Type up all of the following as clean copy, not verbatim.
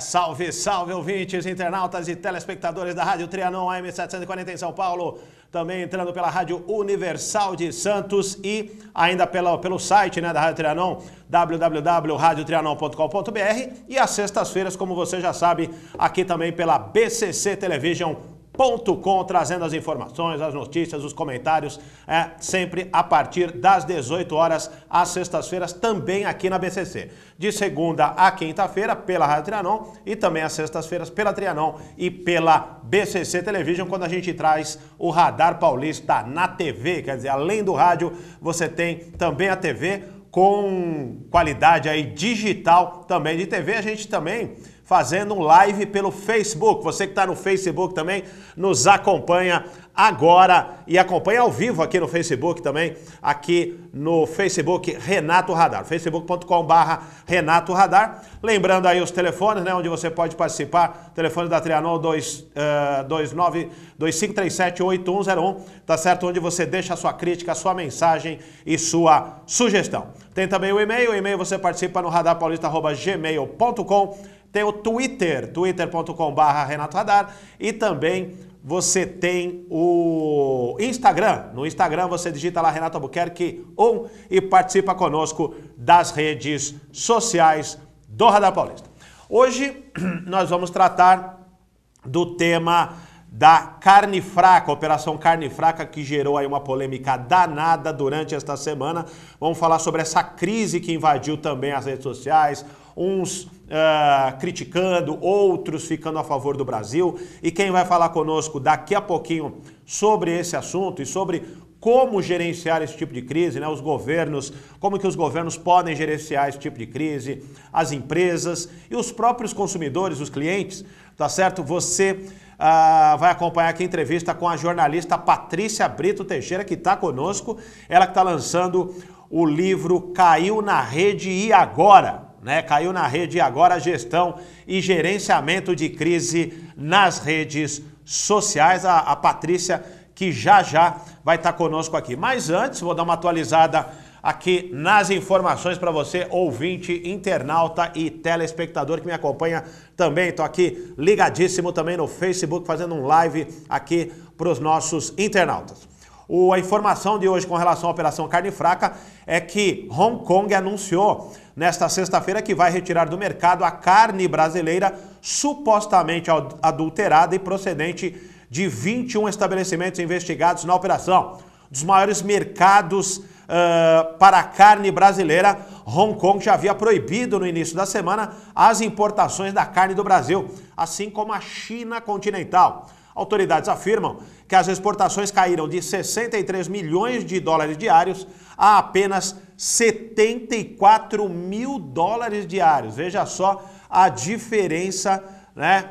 Salve, salve, ouvintes, internautas e telespectadores da Rádio Trianon AM 740 em São Paulo. Também entrando pela Rádio Universal de Santos e ainda pelo site, né, da Rádio Trianon, www.radiotrianon.com.br. E às sextas-feiras, como você já sabe, aqui também pela BCC Television.com, trazendo as informações, as notícias, os comentários, sempre a partir das 18 horas, às sextas-feiras, também aqui na BCC. De segunda a quinta-feira, pela Rádio Trianon, e também às sextas-feiras, pela Trianon e pela BCC Television, quando a gente traz o Radar Paulista na TV, quer dizer, além do rádio, você tem também a TV com qualidade aí digital também de TV. A gente também fazendo um live pelo Facebook. Você que está no Facebook também nos acompanha agora e acompanha ao vivo aqui no Facebook também, aqui no Facebook Renato Radar, facebook.com/Renato Radar. Lembrando aí os telefones, né, onde você pode participar, telefone da Trianon 2537-8101, tá certo? Onde você deixa a sua crítica, a sua mensagem e sua sugestão. Tem também o e-mail você participa no radarpaulista@gmail.com. Tem o Twitter, twitter.com/Renato Radar, e também você tem o Instagram. No Instagram você digita lá Renato Albuquerque 1 e participa conosco das redes sociais do Radar Paulista. Hoje nós vamos tratar do tema da carne fraca, Operação Carne Fraca, que gerou aí uma polêmica danada durante esta semana. Vamos falar sobre essa crise que invadiu também as redes sociais, uns criticando, outros ficando a favor do Brasil. E quem vai falar conosco daqui a pouquinho sobre esse assunto e sobre como gerenciar esse tipo de crise, né? Os governos, como que os governos podem gerenciar esse tipo de crise, as empresas e os próprios consumidores, os clientes, tá certo? Você vai acompanhar aqui a entrevista com a jornalista Patrícia Brito Teixeira, que está conosco, ela que está lançando o livro Caiu na Rede e Agora, né? Caiu na Rede e Agora, gestão e gerenciamento de crise nas redes sociais. A Patrícia, que já vai estar conosco aqui. Mas antes, vou dar uma atualizada aqui nas informações para você, ouvinte, internauta e telespectador que me acompanha também. Estou aqui ligadíssimo também no Facebook, fazendo um live aqui para os nossos internautas. A informação de hoje com relação à Operação Carne Fraca é que Hong Kong anunciou nesta sexta-feira que vai retirar do mercado a carne brasileira supostamente adulterada e procedente de 21 estabelecimentos investigados na operação. Dos maiores mercados para a carne brasileira, Hong Kong já havia proibido no início da semana as importações da carne do Brasil, assim como a China continental. Autoridades afirmam que as exportações caíram de 63 milhões de dólares diários a apenas 74 mil dólares diários. Veja só a diferença, né,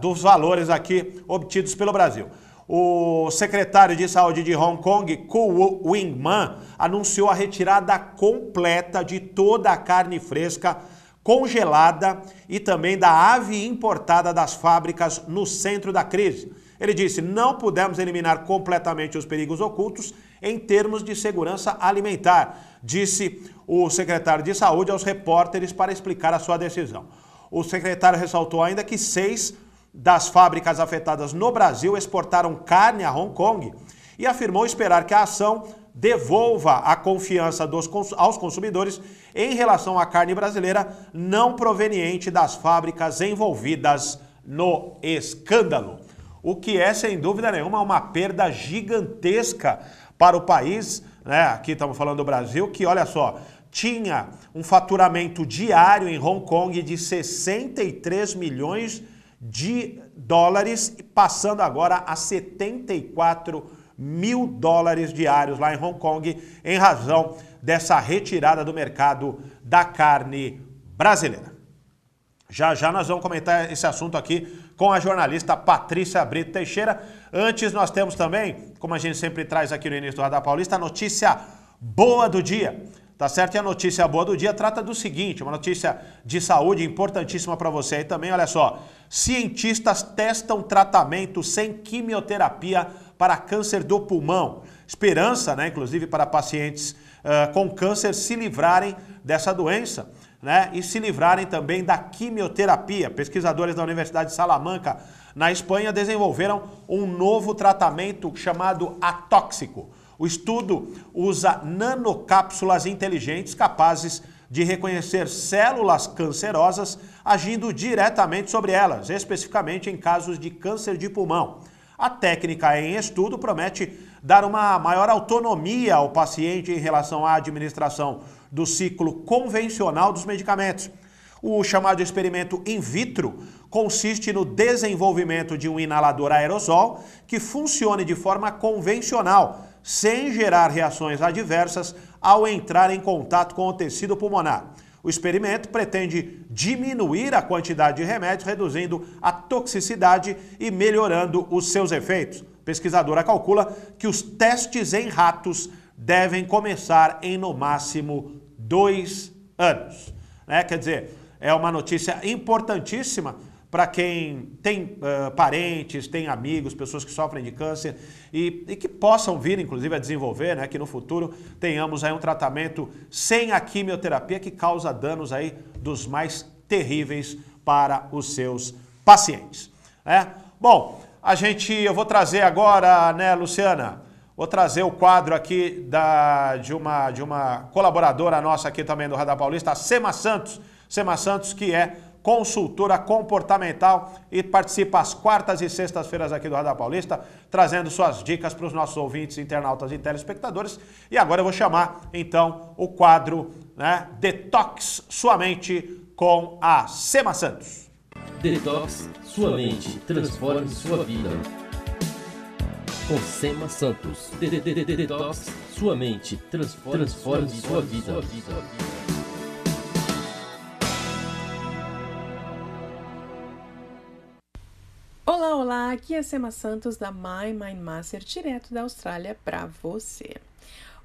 dos valores aqui obtidos pelo Brasil. O secretário de Saúde de Hong Kong, Kwok Wing Man, anunciou a retirada completa de toda a carne fresca congelada e também da ave importada das fábricas no centro da crise. Ele disse: não pudemos eliminar completamente os perigos ocultos em termos de segurança alimentar, disse o secretário de Saúde aos repórteres para explicar a sua decisão. O secretário ressaltou ainda que 6 das fábricas afetadas no Brasil exportaram carne a Hong Kong e afirmou esperar que a ação devolva a confiança aos consumidores em relação à carne brasileira não proveniente das fábricas envolvidas no escândalo. O que é, sem dúvida nenhuma, uma perda gigantesca para o país, né? Aqui estamos falando do Brasil, que, olha só, tinha um faturamento diário em Hong Kong de 63 milhões de dólares, passando agora a 74 mil dólares diários lá em Hong Kong, em razão dessa retirada do mercado da carne brasileira. Já nós vamos comentar esse assunto aqui com a jornalista Patrícia Brito Teixeira. Antes nós temos também, como a gente sempre traz aqui no início do Radar Paulista, a notícia boa do dia, tá certo? E a notícia boa do dia trata do seguinte, uma notícia de saúde importantíssima para você aí também, olha só. Cientistas testam tratamento sem quimioterapia para câncer do pulmão. Esperança, né, inclusive, para pacientes com câncer se livrarem dessa doença. né, e se livrarem também da quimioterapia. Pesquisadores da Universidade de Salamanca, na Espanha, desenvolveram um novo tratamento chamado atóxico. O estudo usa nanocápsulas inteligentes capazes de reconhecer células cancerosas agindo diretamente sobre elas, especificamente em casos de câncer de pulmão. A técnica em estudo promete dar uma maior autonomia ao paciente em relação à administração do ciclo convencional dos medicamentos. O chamado experimento in vitro consiste no desenvolvimento de um inalador aerosol que funcione de forma convencional, sem gerar reações adversas ao entrar em contato com o tecido pulmonar. O experimento pretende diminuir a quantidade de remédios, reduzindo a toxicidade e melhorando os seus efeitos. A pesquisadora calcula que os testes em ratos devem começar em, no máximo, 2 anos. Né? Quer dizer, é uma notícia importantíssima para quem tem parentes, tem amigos, pessoas que sofrem de câncer e que possam vir, inclusive, a desenvolver, né, que no futuro tenhamos aí um tratamento sem a quimioterapia que causa danos aí dos mais terríveis para os seus pacientes. É? Bom, eu vou trazer agora, né, Luciana, vou trazer o quadro aqui de uma colaboradora nossa aqui também do Radar Paulista, a Cema Santos. Cema Santos, que é consultora comportamental e participa às quartas e sextas-feiras aqui do Radar Paulista, trazendo suas dicas para os nossos ouvintes, internautas e telespectadores. E agora eu vou chamar, então, o quadro, né, Detox Sua Mente com a Cema Santos. Detox Sua Mente, transforme sua vida. Com Cema Santos. Detox Sua Mente, transforme sua vida. Olá, olá! Aqui é a Cema Santos da My Mind Master, direto da Austrália para você.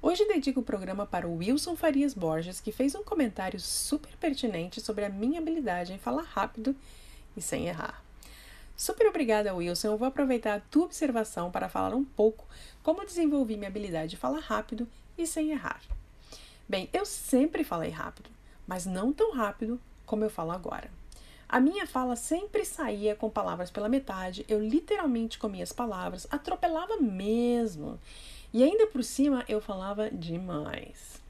Hoje dedico o programa para o Wilson Farias Borges, que fez um comentário super pertinente sobre a minha habilidade em falar rápido e sem errar. Super obrigada, Wilson! Eu vou aproveitar a tua observação para falar um pouco como desenvolvi minha habilidade de falar rápido e sem errar. Bem, eu sempre falei rápido, mas não tão rápido como eu falo agora. A minha fala sempre saía com palavras pela metade, eu literalmente comia as palavras, atropelava mesmo. E ainda por cima, eu falava demais.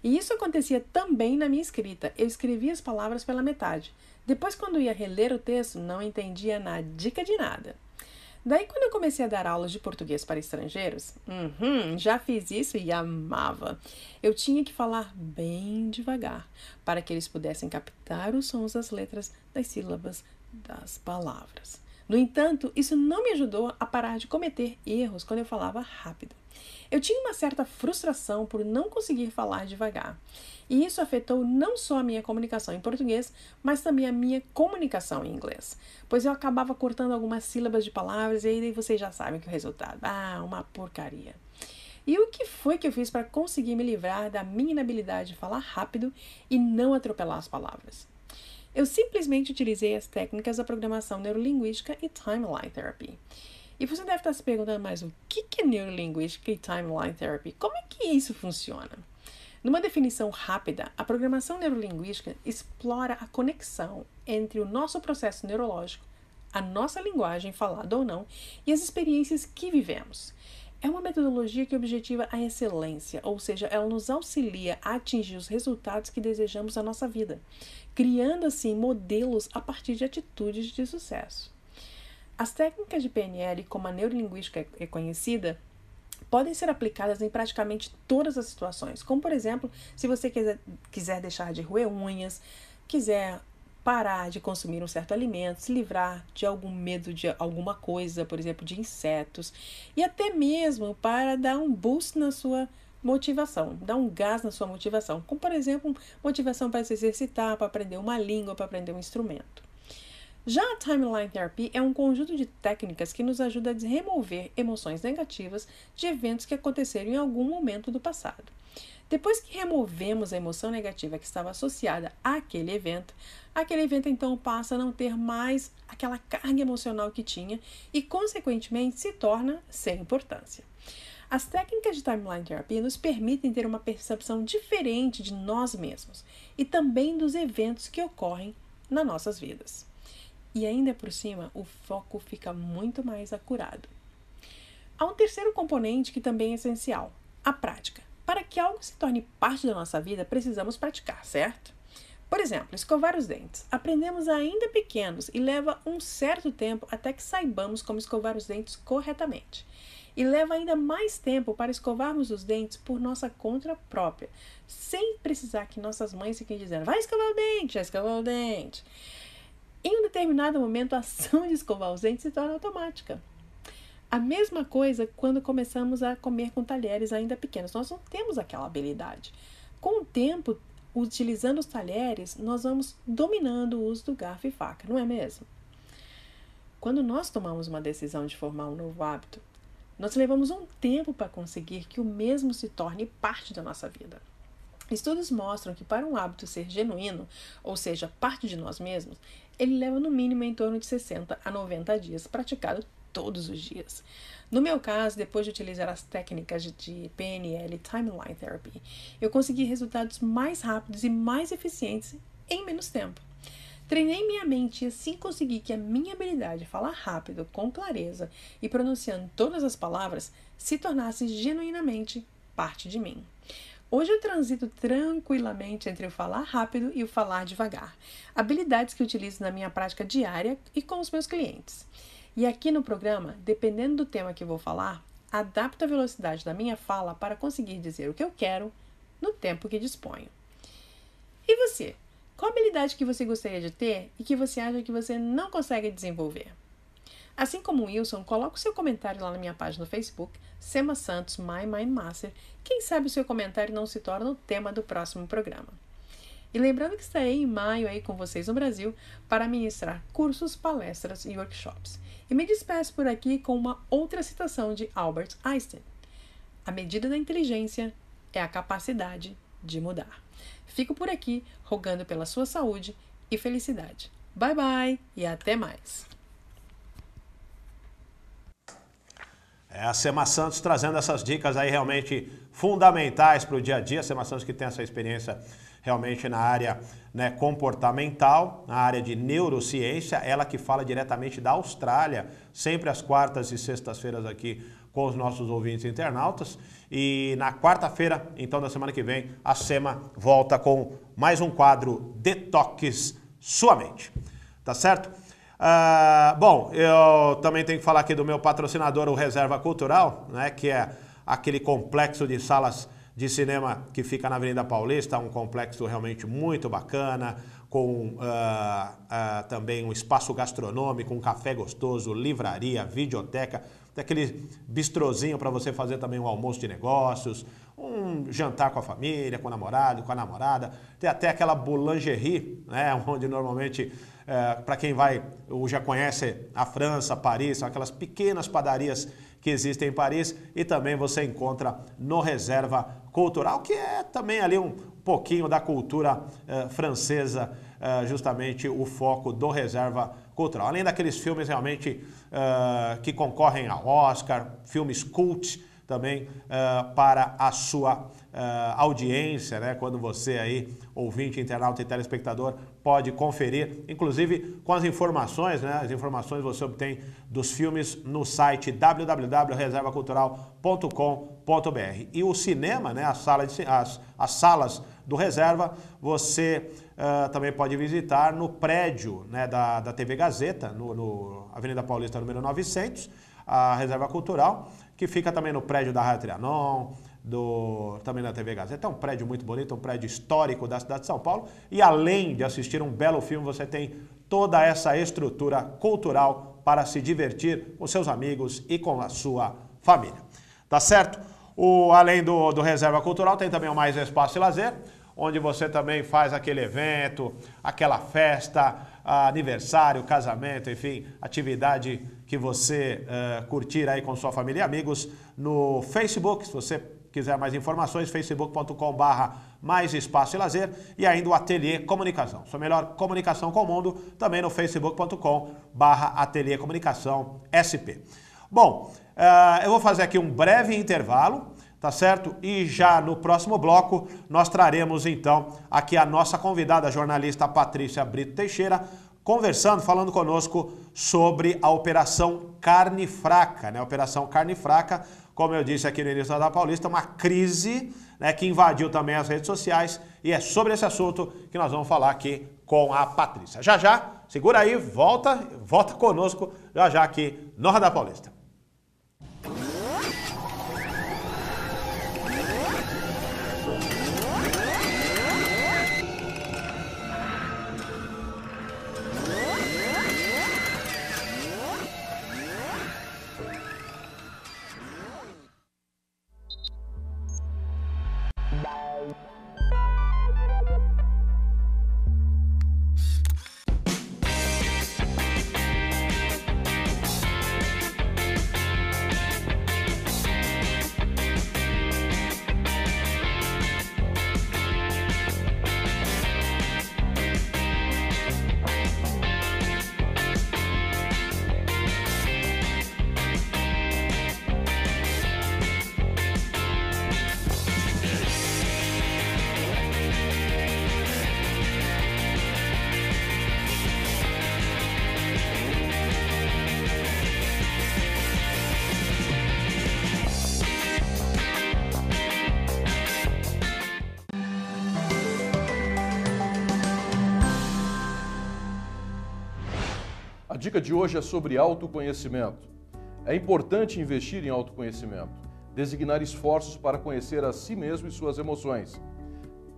E isso acontecia também na minha escrita, eu escrevia as palavras pela metade. Depois, quando ia reler o texto, não entendia nadica de nada. Daí, quando eu comecei a dar aulas de português para estrangeiros, já fiz isso e amava. Eu tinha que falar bem devagar, para que eles pudessem captar os sons das letras, das sílabas, das palavras. No entanto, isso não me ajudou a parar de cometer erros quando eu falava rápido. Eu tinha uma certa frustração por não conseguir falar devagar. E isso afetou não só a minha comunicação em português, mas também a minha comunicação em inglês. Pois eu acabava cortando algumas sílabas de palavras e aí vocês já sabem que o resultado, uma porcaria. E o que foi que eu fiz para conseguir me livrar da minha inabilidade de falar rápido e não atropelar as palavras? Eu simplesmente utilizei as técnicas da programação neurolinguística e Timeline Therapy. E você deve estar se perguntando, mas o que é neurolinguística e Timeline Therapy? Como é que isso funciona? Numa definição rápida, a programação neurolinguística explora a conexão entre o nosso processo neurológico, a nossa linguagem, falada ou não, e as experiências que vivemos. É uma metodologia que objetiva a excelência, ou seja, ela nos auxilia a atingir os resultados que desejamos na nossa vida, criando assim modelos a partir de atitudes de sucesso. As técnicas de PNL, como a neurolinguística é conhecida, podem ser aplicadas em praticamente todas as situações, como por exemplo, se você quiser deixar de roer unhas, quiser parar de consumir um certo alimento, se livrar de algum medo de alguma coisa, por exemplo, de insetos, e até mesmo para dar um boost na sua motivação, dar um gás na sua motivação, como por exemplo, motivação para se exercitar, para aprender uma língua, para aprender um instrumento. Já a Timeline Therapy é um conjunto de técnicas que nos ajuda a remover emoções negativas de eventos que aconteceram em algum momento do passado. Depois que removemos a emoção negativa que estava associada àquele evento então passa a não ter mais aquela carga emocional que tinha e, consequentemente, se torna sem importância. As técnicas de Timeline Therapy nos permitem ter uma percepção diferente de nós mesmos e também dos eventos que ocorrem nas nossas vidas. E ainda por cima, o foco fica muito mais acurado. Há um terceiro componente que também é essencial, a prática. Para que algo se torne parte da nossa vida, precisamos praticar, certo? Por exemplo, escovar os dentes. Aprendemos ainda pequenos e leva um certo tempo até que saibamos como escovar os dentes corretamente. E leva ainda mais tempo para escovarmos os dentes por nossa conta própria, sem precisar que nossas mães fiquem dizendo, vai escovar o dente, já escovou o dente. Em um determinado momento, a ação de escovar os dentes se torna automática. A mesma coisa quando começamos a comer com talheres ainda pequenos. Nós não temos aquela habilidade. Com o tempo, utilizando os talheres, nós vamos dominando o uso do garfo e faca, não é mesmo? Quando nós tomamos uma decisão de formar um novo hábito, nós levamos um tempo para conseguir que o mesmo se torne parte da nossa vida. Estudos mostram que para um hábito ser genuíno, ou seja, parte de nós mesmos, ele leva no mínimo em torno de 60 a 90 dias praticado todos os dias. No meu caso, depois de utilizar as técnicas de PNL e Timeline Therapy, eu consegui resultados mais rápidos e mais eficientes em menos tempo. Treinei minha mente e assim consegui que a minha habilidade de falar rápido, com clareza e pronunciando todas as palavras se tornasse genuinamente parte de mim. Hoje eu transito tranquilamente entre o falar rápido e o falar devagar, habilidades que utilizo na minha prática diária e com os meus clientes. E aqui no programa, dependendo do tema que vou falar, adapto a velocidade da minha fala para conseguir dizer o que eu quero no tempo que disponho. E você? Qual habilidade que você gostaria de ter e que você acha que você não consegue desenvolver? Assim como o Wilson, coloque o seu comentário lá na minha página no Facebook, Cema Santos, My Mind Master. Quem sabe o seu comentário não se torna o tema do próximo programa. E lembrando que estarei em maio aí com vocês no Brasil para ministrar cursos, palestras e workshops. E me despeço por aqui com uma outra citação de Albert Einstein. A medida da inteligência é a capacidade de mudar. Fico por aqui rogando pela sua saúde e felicidade. Bye bye e até mais. É a Cema Santos trazendo essas dicas aí realmente fundamentais para o dia a dia. A Cema Santos que tem essa experiência realmente na área comportamental, na área de neurociência, ela que fala diretamente da Austrália, sempre às quartas e sextas-feiras aqui com os nossos ouvintes internautas. E na quarta-feira, então, da semana que vem, a Cema volta com mais um quadro Detox Sua Mente. Tá certo? Bom, eu também tenho que falar aqui do meu patrocinador, o Reserva Cultural, né, que é aquele complexo de salas de cinema que fica na Avenida Paulista, um complexo realmente muito bacana, com também um espaço gastronômico, um café gostoso, livraria, videoteca, daquele bistrozinho para você fazer também um almoço de negócios, um jantar com a família, com o namorado, com a namorada, tem até aquela boulangerie, né, onde normalmente... para quem vai ou já conhece a França, Paris, são aquelas pequenas padarias que existem em Paris e também você encontra no Reserva Cultural, que é também ali um pouquinho da cultura francesa, justamente o foco do Reserva Cultural. Além daqueles filmes realmente que concorrem ao Oscar, filmes cult também para a sua audiência, né? Quando você aí, ouvinte, internauta e telespectador, pode conferir, inclusive com as informações, né? As informações você obtém dos filmes no site www.reservacultural.com.br. E o cinema, né? As salas do Reserva, você também pode visitar no prédio, né? da TV Gazeta, no Avenida Paulista, número 900, a Reserva Cultural, que fica também no prédio da Rádio Trianon, também na TV Gazeta. É um prédio muito bonito, um prédio histórico da cidade de São Paulo. E além de assistir um belo filme, você tem toda essa estrutura cultural para se divertir com seus amigos e com a sua família. Tá certo? Além do Reserva Cultural, tem também o Mais Espaço e Lazer, onde você também faz aquele evento, aquela festa, aniversário, casamento, enfim, atividade que você curtir aí com sua família e amigos no Facebook, se você quiser mais informações, facebook.com/mais espaço e lazer e ainda o Ateliê Comunicação. Sua melhor comunicação com o mundo, também no facebook.com/ateliê comunicação SP. Bom, eu vou fazer aqui um breve intervalo, tá certo? E já no próximo bloco nós traremos então aqui a nossa convidada, a jornalista Patrícia Brito Teixeira, conversando, falando conosco sobre a Operação Carne Fraca, né? Operação Carne Fraca, como eu disse aqui no início da Radar Paulista, uma crise, né, que invadiu também as redes sociais, e é sobre esse assunto que nós vamos falar aqui com a Patrícia. Já já, segura aí, volta conosco já já aqui no Radar Paulista. A dica de hoje é sobre autoconhecimento. É importante investir em autoconhecimento, designar esforços para conhecer a si mesmo e suas emoções,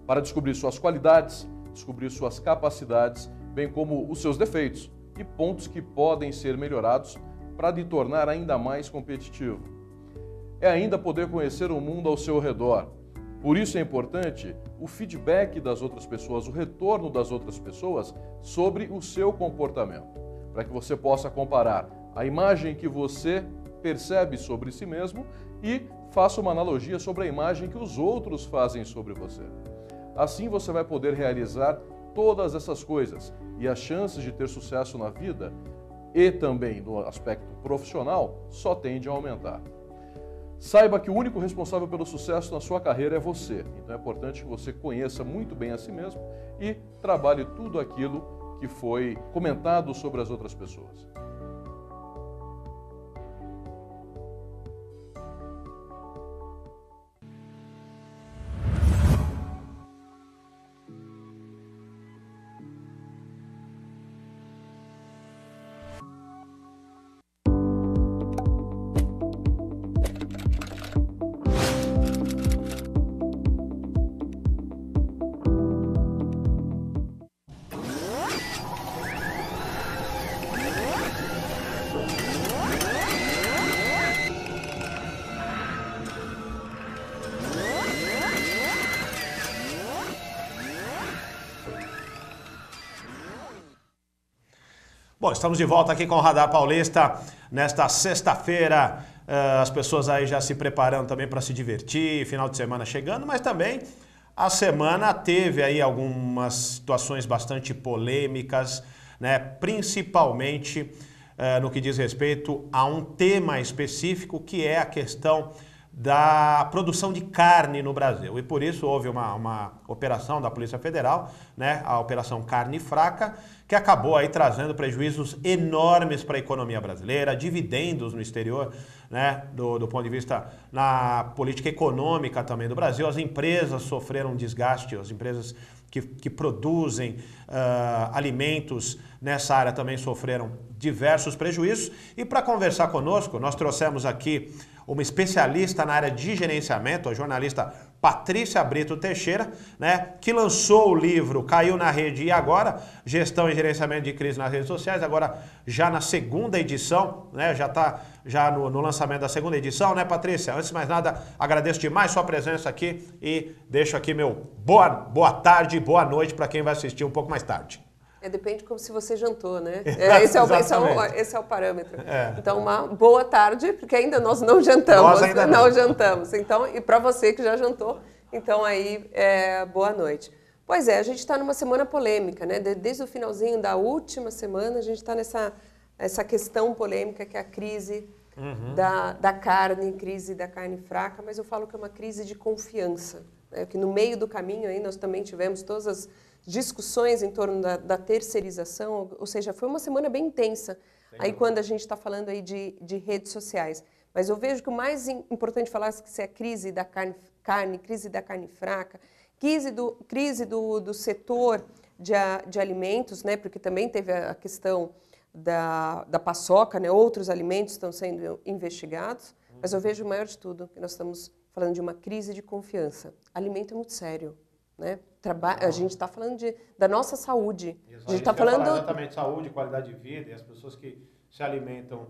para descobrir suas qualidades, descobrir suas capacidades, bem como os seus defeitos e pontos que podem ser melhorados para lhe tornar ainda mais competitivo. É ainda poder conhecer o mundo ao seu redor. Por isso é importante o feedback das outras pessoas, o retorno das outras pessoas sobre o seu comportamento, para que você possa comparar a imagem que você percebe sobre si mesmo e faça uma analogia sobre a imagem que os outros fazem sobre você. Assim você vai poder realizar todas essas coisas, e as chances de ter sucesso na vida e também no aspecto profissional só tendem a aumentar. Saiba que o único responsável pelo sucesso na sua carreira é você, então é importante que você conheça muito bem a si mesmo e trabalhe tudo aquilo que foi comentado sobre as outras pessoas. Bom, estamos de volta aqui com o Radar Paulista nesta sexta-feira. As pessoas aí já se preparando também para se divertir, final de semana chegando, mas também a semana teve aí algumas situações bastante polêmicas, né? Principalmente no que diz respeito a um tema específico, que é a questão da produção de carne no Brasil. E por isso houve uma operação da Polícia Federal, né, a Operação Carne Fraca, que acabou aí trazendo prejuízos enormes para a economia brasileira, dividendos no exterior, né, do ponto de vista na política econômica também do Brasil. As empresas sofreram um desgaste, as empresas que produzem alimentos nessa área também sofreram diversos prejuízos. E para conversar conosco, nós trouxemos aqui uma especialista na área de gerenciamento, a jornalista Patrícia Brito Teixeira, né, que lançou o livro Caiu na Rede e Agora, Gestão e Gerenciamento de Crise nas Redes Sociais, agora já na segunda edição, né, já está já no lançamento da segunda edição, né, Patrícia? Antes de mais nada, agradeço demais sua presença aqui e deixo aqui meu boa tarde e boa noite para quem vai assistir um pouco mais tarde. Depende como se você jantou, né? Esse é o parâmetro. É. Então, uma boa tarde, porque ainda nós não jantamos. Nós ainda não jantamos. Então, e para você que já jantou, então aí, boa noite. Pois é, a gente está numa semana polêmica, né? Desde o finalzinho da última semana, a gente está nessa questão polêmica, que é a crise uhum. da carne, crise da carne fraca, mas eu falo que é uma crise de confiança, né? Que no meio do caminho aí nós também tivemos todas as discussões em torno da terceirização, ou seja, foi uma semana bem intensa. Sem aí dúvida. Quando a gente está falando aí de redes sociais. Mas eu vejo que o mais importante falar é a crise da carne, crise da carne fraca, crise do setor de alimentos, né? Porque também teve a questão da paçoca, né? Outros alimentos estão sendo investigados, mas eu vejo o maior de tudo, que nós estamos falando de uma crise de confiança. Alimento é muito sério, né? A gente está falando da nossa saúde. Isso, a gente está falando exatamente saúde, qualidade de vida, e as pessoas que se alimentam,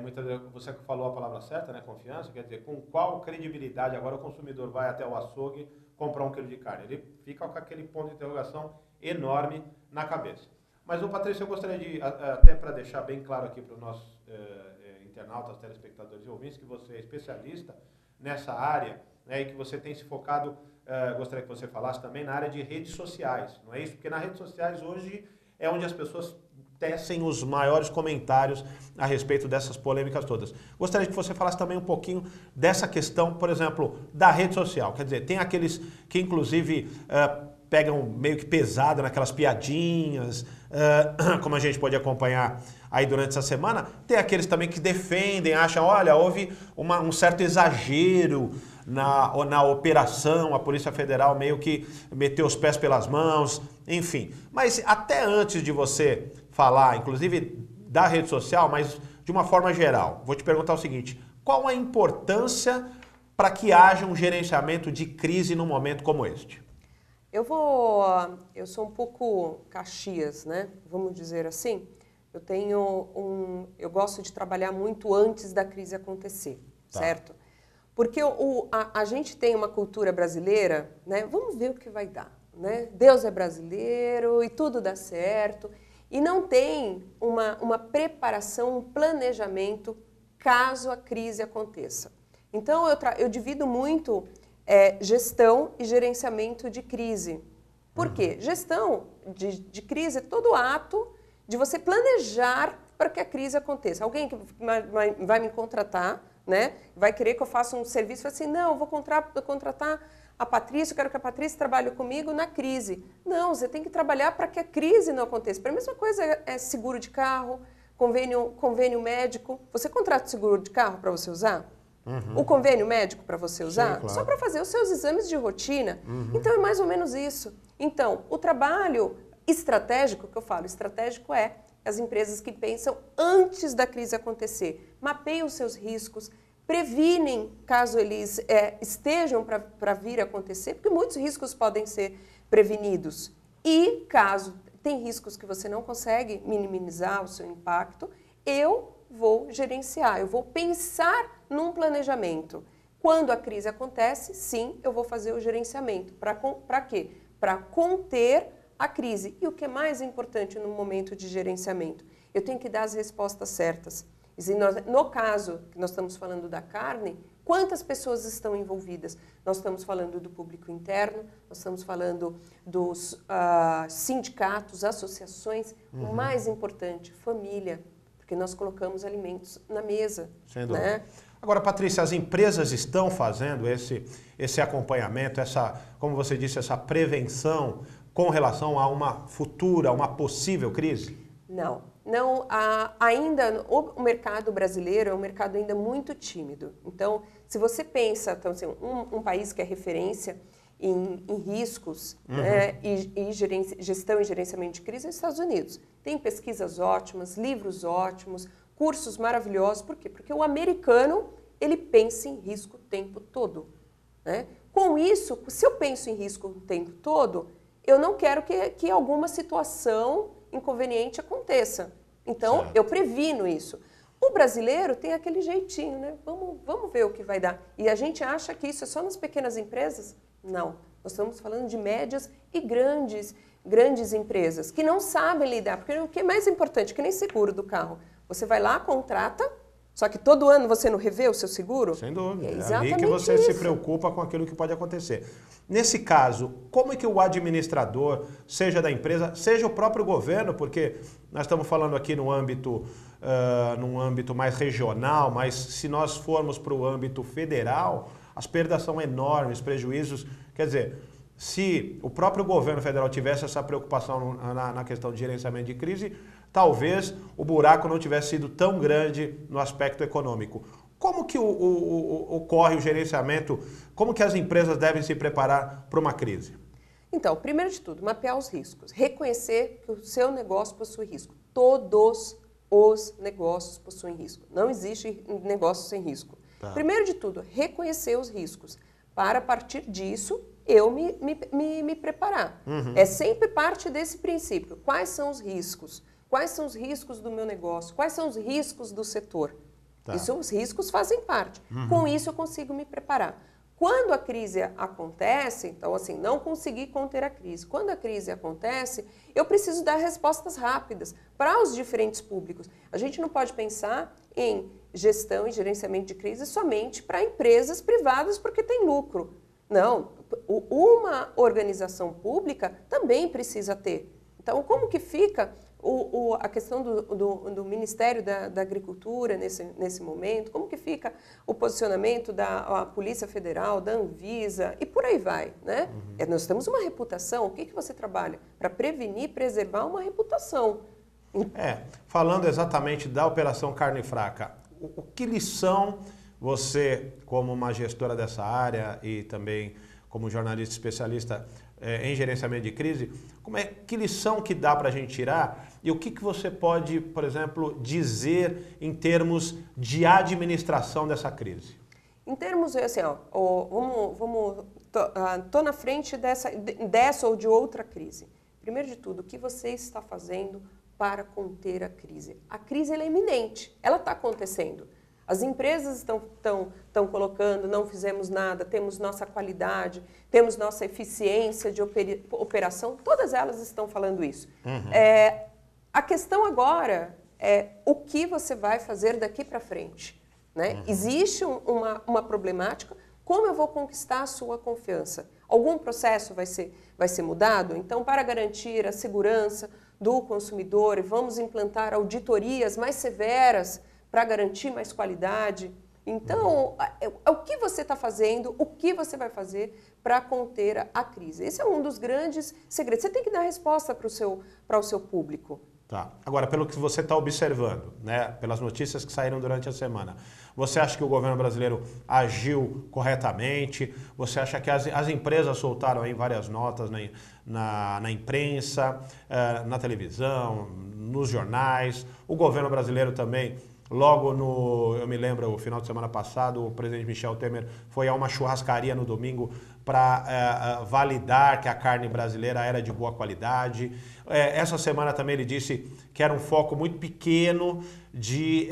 muitas vezes, você falou a palavra certa, né? Confiança, quer dizer, com qual credibilidade agora o consumidor vai até o açougue comprar 1 quilo de carne? Ele fica com aquele ponto de interrogação enorme na cabeça. Mas, Patrícia, eu gostaria de, até para deixar bem claro aqui para os nossos internautas, telespectadores e ouvintes, que você é especialista nessa área, né, e que você tem se focado, gostaria que você falasse também, na área de redes sociais, não é isso? Porque nas redes sociais hoje é onde as pessoas tecem os maiores comentários a respeito dessas polêmicas todas. Gostaria que você falasse também um pouquinho dessa questão, por exemplo, da rede social. Quer dizer, tem aqueles que, inclusive, pegam meio que pesado naquelas piadinhas, como a gente pode acompanhar aí durante essa semana. Tem aqueles também que defendem, acham, olha, houve um certo exagero na operação, a Polícia Federal meio que meteu os pés pelas mãos, enfim. Mas até antes de você falar, inclusive, da rede social, mas de uma forma geral, vou te perguntar o seguinte, qual a importância para que haja um gerenciamento de crise num momento como este? Eu sou um pouco Caxias, né? Vamos dizer assim. Eu gosto de trabalhar muito antes da crise acontecer, tá, certo? Porque a gente tem uma cultura brasileira, né? Vamos ver o que vai dar, né? Deus é brasileiro e tudo dá certo. E não tem uma preparação, um planejamento caso a crise aconteça. Então, eu divido muito gestão e gerenciamento de crise. Por quê? Gestão de crise é todo ato de você planejar para que a crise aconteça. Alguém que vai me contratar, né, vai querer que eu faça um serviço, vai assim, não, eu vou contratar a Patrícia, eu quero que a Patrícia trabalhe comigo na crise. Não, você tem que trabalhar para que a crise não aconteça. Para a mesma coisa é seguro de carro, convênio médico. Você contrata o seguro de carro para você usar? Uhum. O convênio médico para você usar? Sim, claro. Só para fazer os seus exames de rotina. Uhum. Então, é mais ou menos isso. Então, o trabalho estratégico, que eu falo, estratégico é as empresas que pensam antes da crise acontecer, mapeiam os seus riscos, previnem caso eles estejam para vir acontecer, porque muitos riscos podem ser prevenidos. E caso tem riscos que você não consegue minimizar o seu impacto, eu vou gerenciar, eu vou pensar num planejamento. Quando a crise acontece, sim, eu vou fazer o gerenciamento. Para quê? Para conter a crise. E o que é mais importante no momento de gerenciamento? Eu tenho que dar as respostas certas. No caso que nós estamos falando da carne, quantas pessoas estão envolvidas? Nós estamos falando do público interno, nós estamos falando dos sindicatos, associações, uhum. O mais importante, família, porque nós colocamos alimentos na mesa. Sem dúvida. Né? Agora, Patrícia, as empresas estão fazendo esse acompanhamento, como você disse, essa prevenção com relação a uma futura, uma possível crise? Não. Não, ainda o mercado brasileiro é um mercado ainda muito tímido. Então, se você pensa, então, assim, um país que é referência em riscos, uhum, né, e gestão e gerenciamento de crise, é os Estados Unidos. Tem pesquisas ótimas, livros ótimos, cursos maravilhosos. Por quê? Porque o americano, ele pensa em risco o tempo todo, né? Com isso, se eu penso em risco o tempo todo, eu não quero que alguma situação inconveniente aconteça. Então, certo, eu previno isso. O brasileiro tem aquele jeitinho, né? Vamos ver o que vai dar. E a gente acha que isso é só nas pequenas empresas? Não. Nós estamos falando de médias e grandes empresas que não sabem lidar. Porque o que é mais importante, que nem seguro do carro. Você vai lá, contrata, Só que todo ano você não revê o seu seguro? Sem dúvida. É aí que você se preocupa com aquilo que pode acontecer. Nesse caso, como é que o administrador, seja da empresa, seja o próprio governo, porque nós estamos falando aqui no âmbito, num âmbito mais regional, mas se nós formos para o âmbito federal, as perdas são enormes, prejuízos, quer dizer... Se o próprio governo federal tivesse essa preocupação na questão de gerenciamento de crise, talvez o buraco não tivesse sido tão grande no aspecto econômico. Como que ocorre o gerenciamento? Como que as empresas devem se preparar para uma crise? Então, primeiro de tudo, mapear os riscos. Reconhecer que o seu negócio possui risco. Todos os negócios possuem risco. Não existe negócio sem risco. Tá. Primeiro de tudo, reconhecer os riscos. Para, a partir disso... eu me preparar. Uhum. É sempre parte desse princípio. Quais são os riscos? Quais são os riscos do meu negócio? Quais são os riscos do setor? Tá. Isso, os riscos fazem parte. Uhum. Com isso, eu consigo me preparar. Quando a crise acontece, então assim, não consegui conter a crise. Quando a crise acontece, eu preciso dar respostas rápidas para os diferentes públicos. A gente não pode pensar em gestão e gerenciamento de crise somente para empresas privadas porque tem lucro. Não, uma organização pública também precisa ter. Então, como que fica a questão do Ministério da Agricultura nesse momento? Como que fica o posicionamento da Polícia Federal, da Anvisa e por aí vai, né? Uhum. Nós temos uma reputação. O que que você trabalha? Para prevenir, preservar uma reputação. Falando exatamente da Operação Carne Fraca, o que lição... você, como uma gestora dessa área e também como jornalista especialista em gerenciamento de crise, que lição que dá para a gente tirar e o que você pode, por exemplo, dizer em termos de administração dessa crise? Em termos, assim, tô na frente dessa ou de outra crise. Primeiro de tudo, o que você está fazendo para conter a crise? A crise ela é iminente, ela está acontecendo. As empresas estão colocando, não fizemos nada, temos nossa qualidade, temos nossa eficiência de operação, todas elas estão falando isso. Uhum. A questão agora é o que você vai fazer daqui para frente, né? Uhum. Existe uma problemática, como eu vou conquistar a sua confiança? Algum processo vai ser mudado? Então, para garantir a segurança do consumidor, vamos implantar auditorias mais severas, para garantir mais qualidade. Então, o que você está fazendo, o que você vai fazer para conter a crise? Esse é um dos grandes segredos. Você tem que dar resposta para o seu público. Tá. Agora, pelo que você está observando, né, pelas notícias que saíram durante a semana, você acha que o governo brasileiro agiu corretamente? Você acha que as empresas soltaram aí várias notas na imprensa, na televisão, nos jornais? O governo brasileiro também... Logo eu me lembro, o final de semana passado, o presidente Michel Temer foi a uma churrascaria no domingo para validar que a carne brasileira era de boa qualidade. Essa semana também ele disse que era um foco muito pequeno de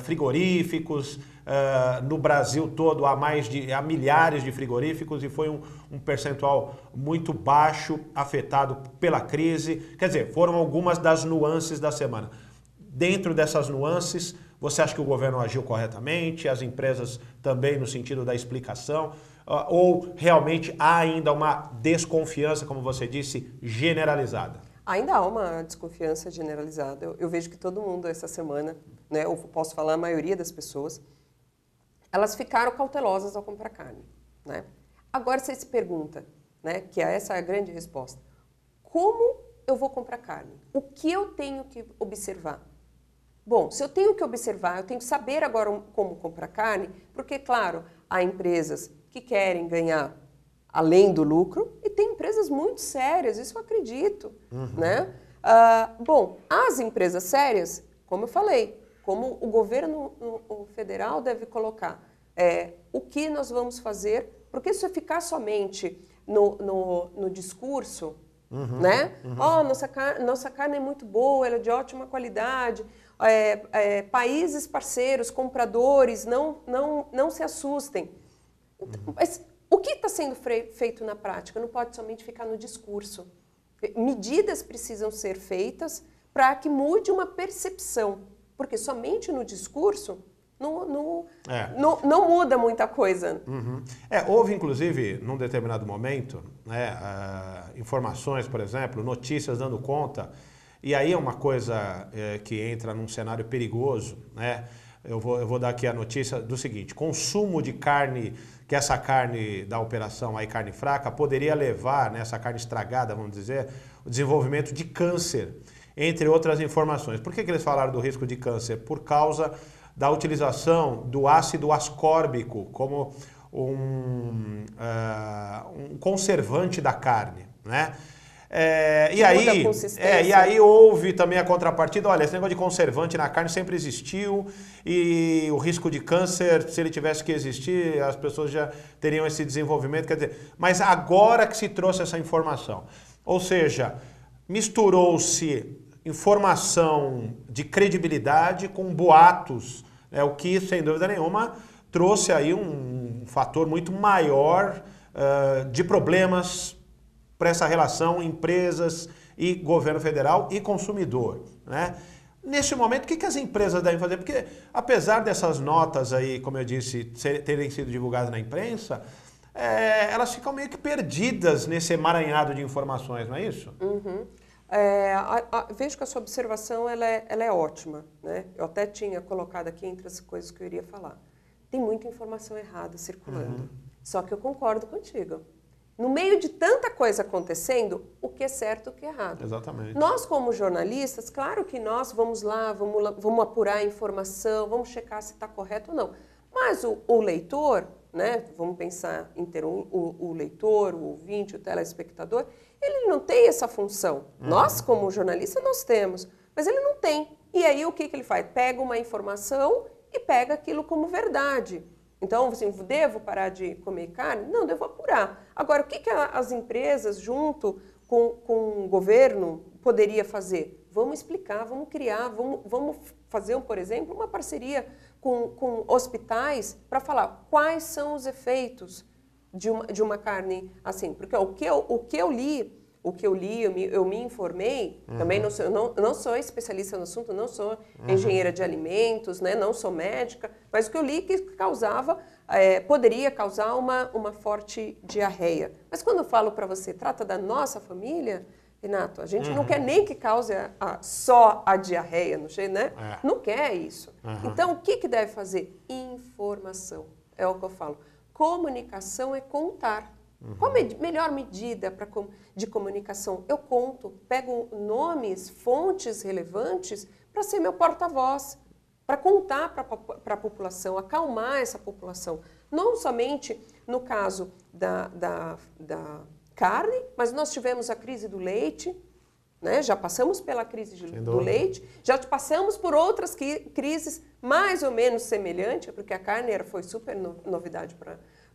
frigoríficos. No Brasil todo há milhares de frigoríficos e foi um percentual muito baixo afetado pela crise. Quer dizer, foram algumas das nuances da semana. Dentro dessas nuances, você acha que o governo agiu corretamente, as empresas também no sentido da explicação, ou realmente há ainda uma desconfiança, como você disse, generalizada? Ainda há uma desconfiança generalizada. Eu vejo que todo mundo essa semana, né, ou posso falar a maioria das pessoas, elas ficaram cautelosas ao comprar carne, né? Agora você se pergunta, né, que essa é a grande resposta, como eu vou comprar carne? O que eu tenho que observar? Bom, se eu tenho que observar, eu tenho que saber agora como comprar carne, porque, claro, há empresas que querem ganhar além do lucro e tem empresas muito sérias, isso eu acredito, uhum, né? Bom, as empresas sérias, como eu falei, como o governo federal deve colocar, o que nós vamos fazer, porque se eu ficar somente no discurso, uhum, né? Uhum. Oh, nossa carne é muito boa, ela é de ótima qualidade... países parceiros, compradores, não se assustem. Então, mas o que está sendo feito na prática? Não pode somente ficar no discurso. Medidas precisam ser feitas para que mude uma percepção. Porque somente no discurso não muda muita coisa. Uhum. Houve, inclusive, num determinado momento, informações, por exemplo, notícias dando conta, e aí é uma coisa que entra num cenário perigoso, né? Eu vou dar aqui a notícia do seguinte: consumo de carne, que essa carne da operação aí, carne fraca, poderia levar, né, essa carne estragada, vamos dizer, o desenvolvimento de câncer, entre outras informações. Por que eles falaram do risco de câncer? Por causa da utilização do ácido ascórbico como um conservante da carne, né? E aí houve também a contrapartida: olha, esse negócio de conservante na carne sempre existiu, e o risco de câncer, se ele tivesse que existir, as pessoas já teriam esse desenvolvimento, quer dizer, mas agora que se trouxe essa informação, ou seja, misturou-se informação de credibilidade com boatos, o que, sem dúvida nenhuma, trouxe aí um fator muito maior de problemas para essa relação empresas e governo federal e consumidor, né? Neste momento, o que as empresas devem fazer? Porque, apesar dessas notas aí, como eu disse, terem sido divulgadas na imprensa, elas ficam meio que perdidas nesse emaranhado de informações, não é isso? Uhum. Vejo que a sua observação ela é ótima, né? Eu até tinha colocado aqui entre as coisas que eu iria falar. Tem muita informação errada circulando. Uhum. Só que eu concordo contigo. No meio de tanta coisa acontecendo, o que é certo e o que é errado. Exatamente. Nós, como jornalistas, claro que nós vamos lá, vamos apurar a informação, vamos checar se está correto ou não. Mas o leitor, né, vamos pensar em ter o leitor, o ouvinte, o telespectador, ele não tem essa função. Nós, como jornalistas, nós temos, mas ele não tem. E aí o que ele faz? Pega uma informação e pega aquilo como verdade. Então, assim, devo parar de comer carne? Não, devo apurar. Agora, o que as empresas, junto com o governo, poderia fazer? Vamos explicar, vamos criar, vamos fazer, por exemplo, uma parceria com hospitais para falar quais são os efeitos de uma carne assim. Porque o que eu li, eu me informei, também não sou especialista no assunto, não sou engenheira de alimentos, né, não sou médica, mas o que eu li que causava, poderia causar uma forte diarreia. Mas quando eu falo para você, trata da nossa família, Renato, a gente não quer nem que cause só a diarreia, não sei, né? Não quer isso. Então, o que deve fazer? Informação, é o que eu falo. Comunicação é contar. Qual a melhor medida de comunicação? Eu conto, pego nomes, fontes relevantes para ser meu porta-voz, para contar para a população, acalmar essa população. Não somente no caso da carne, mas nós tivemos a crise do leite, né? Já passamos pela crise do leite, já passamos por outras crises mais ou menos semelhantes, porque a carne foi super novidade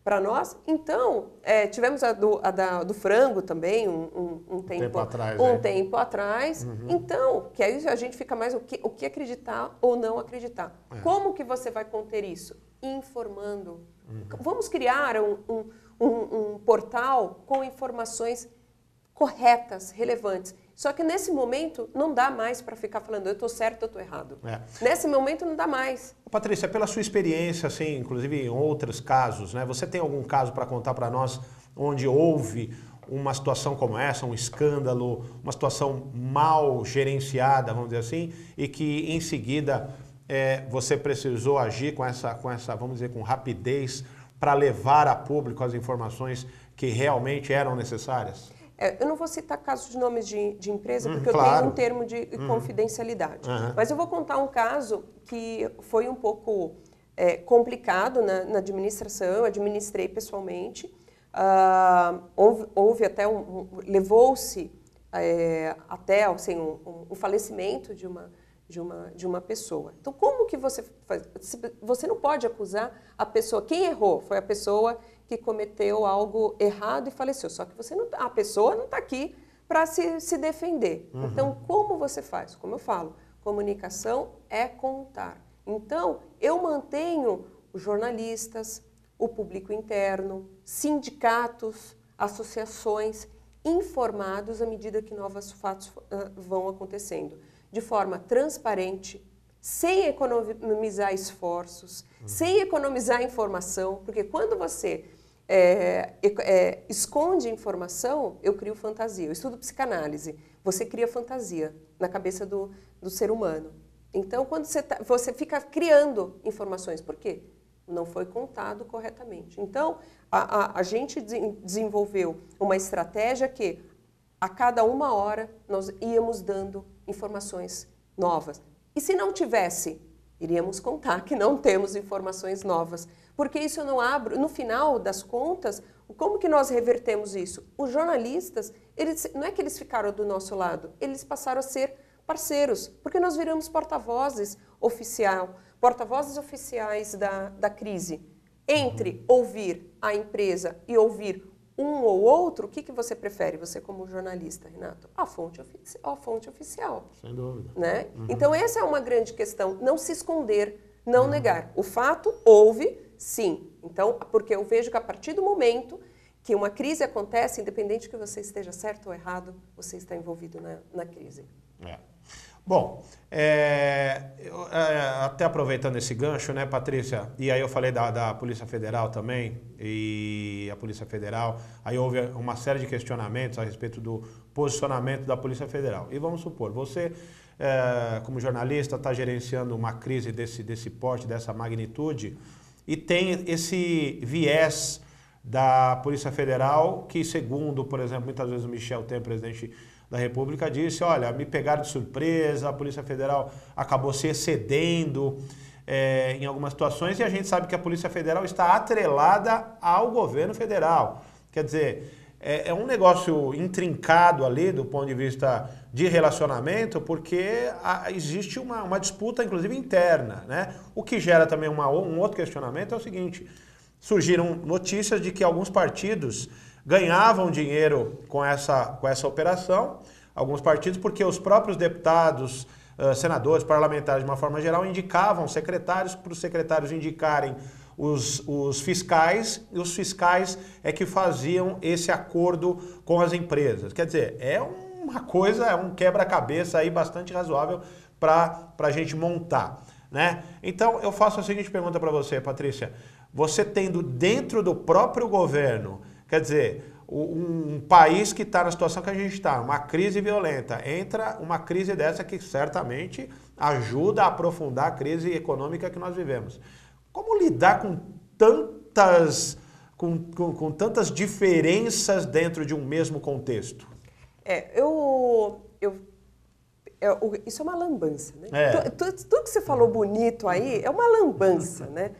para nós. Então, tivemos a do frango também, um tempo atrás. Então, que aí a gente fica mais o que acreditar ou não acreditar. Como que você vai conter isso? Informando. Vamos criar um portal com informações corretas, relevantes. Só que nesse momento não dá mais para ficar falando eu estou certo, eu estou errado. Nesse momento não dá mais. Patrícia, pela sua experiência, assim, inclusive em outros casos, né? Você tem algum caso para contar para nós onde houve uma situação como essa, um escândalo, uma situação mal gerenciada, vamos dizer assim, e que em seguida você precisou agir com essa, vamos dizer, com rapidez para levar a público as informações que realmente eram necessárias? Eu não vou citar casos de nomes de empresa, porque claro, eu tenho um termo de confidencialidade. Mas eu vou contar um caso que foi um pouco complicado na administração. Eu administrei pessoalmente. Houve até levou-se até assim, um falecimento de uma pessoa. Então, como que você faz? Você não pode acusar a pessoa. Quem errou foi a pessoa que cometeu algo errado e faleceu. Só que a pessoa não está aqui para se defender. Então, como você faz? Como eu falo, comunicação é contar. Então, eu mantenho os jornalistas, o público interno, sindicatos, associações informados à medida que novos fatos vão acontecendo. De forma transparente, sem economizar esforços, sem economizar informação, porque quando você esconde informação, eu crio fantasia. Eu estudo psicanálise, você cria fantasia na cabeça do ser humano. Então, quando você fica criando informações, por quê? Não foi contado corretamente. Então, a gente desenvolveu uma estratégia que a cada uma hora nós íamos dando informações novas. E se não tivesse, iríamos contar que não temos informações novas. Porque isso não abre, no final das contas, como que nós revertemos isso? Os jornalistas, eles, não é que eles ficaram do nosso lado, eles passaram a ser parceiros, porque nós viramos porta-vozes oficiais da crise. Entre ouvir a empresa e ouvir um ou outro, o que você prefere, você como jornalista, Renato? A fonte oficial. Sem dúvida. Né? Então, essa é uma grande questão, não se esconder, não negar. O fato, houve, sim. Então, porque eu vejo que a partir do momento que uma crise acontece, independente que você esteja certo ou errado, você está envolvido na crise. É. Bom, até aproveitando esse gancho, né, Patrícia? E aí eu falei da Polícia Federal também, e a Polícia Federal, aí houve uma série de questionamentos a respeito do posicionamento da Polícia Federal. E vamos supor, você, como jornalista, está gerenciando uma crise desse porte, dessa magnitude, e tem esse viés da Polícia Federal que, segundo, por exemplo, muitas vezes o Michel Temer, presidente da República, disse, olha, me pegaram de surpresa, a Polícia Federal acabou se excedendo em algumas situações, e a gente sabe que a Polícia Federal está atrelada ao governo federal. Quer dizer, é um negócio intrincado ali do ponto de vista de relacionamento, porque existe uma disputa, inclusive, interna, né? O que gera também um outro questionamento é o seguinte, surgiram notícias de que alguns partidos ganhavam dinheiro com essa operação, alguns partidos, porque os próprios deputados, senadores, parlamentares, de uma forma geral, indicavam secretários para os secretários indicarem os fiscais, e os fiscais é que faziam esse acordo com as empresas. Quer dizer, é uma coisa, é um quebra-cabeça aí bastante razoável para a gente montar, né? Então, eu faço a seguinte pergunta para você, Patrícia. Você tendo dentro do próprio governo, quer dizer, um país que está na situação que a gente está, uma crise violenta, entra uma crise dessa que certamente ajuda a aprofundar a crise econômica que nós vivemos. Como lidar com tantas diferenças dentro de um mesmo contexto? Isso é uma lambança, né? Tudo que você falou bonito aí é uma lambança, né?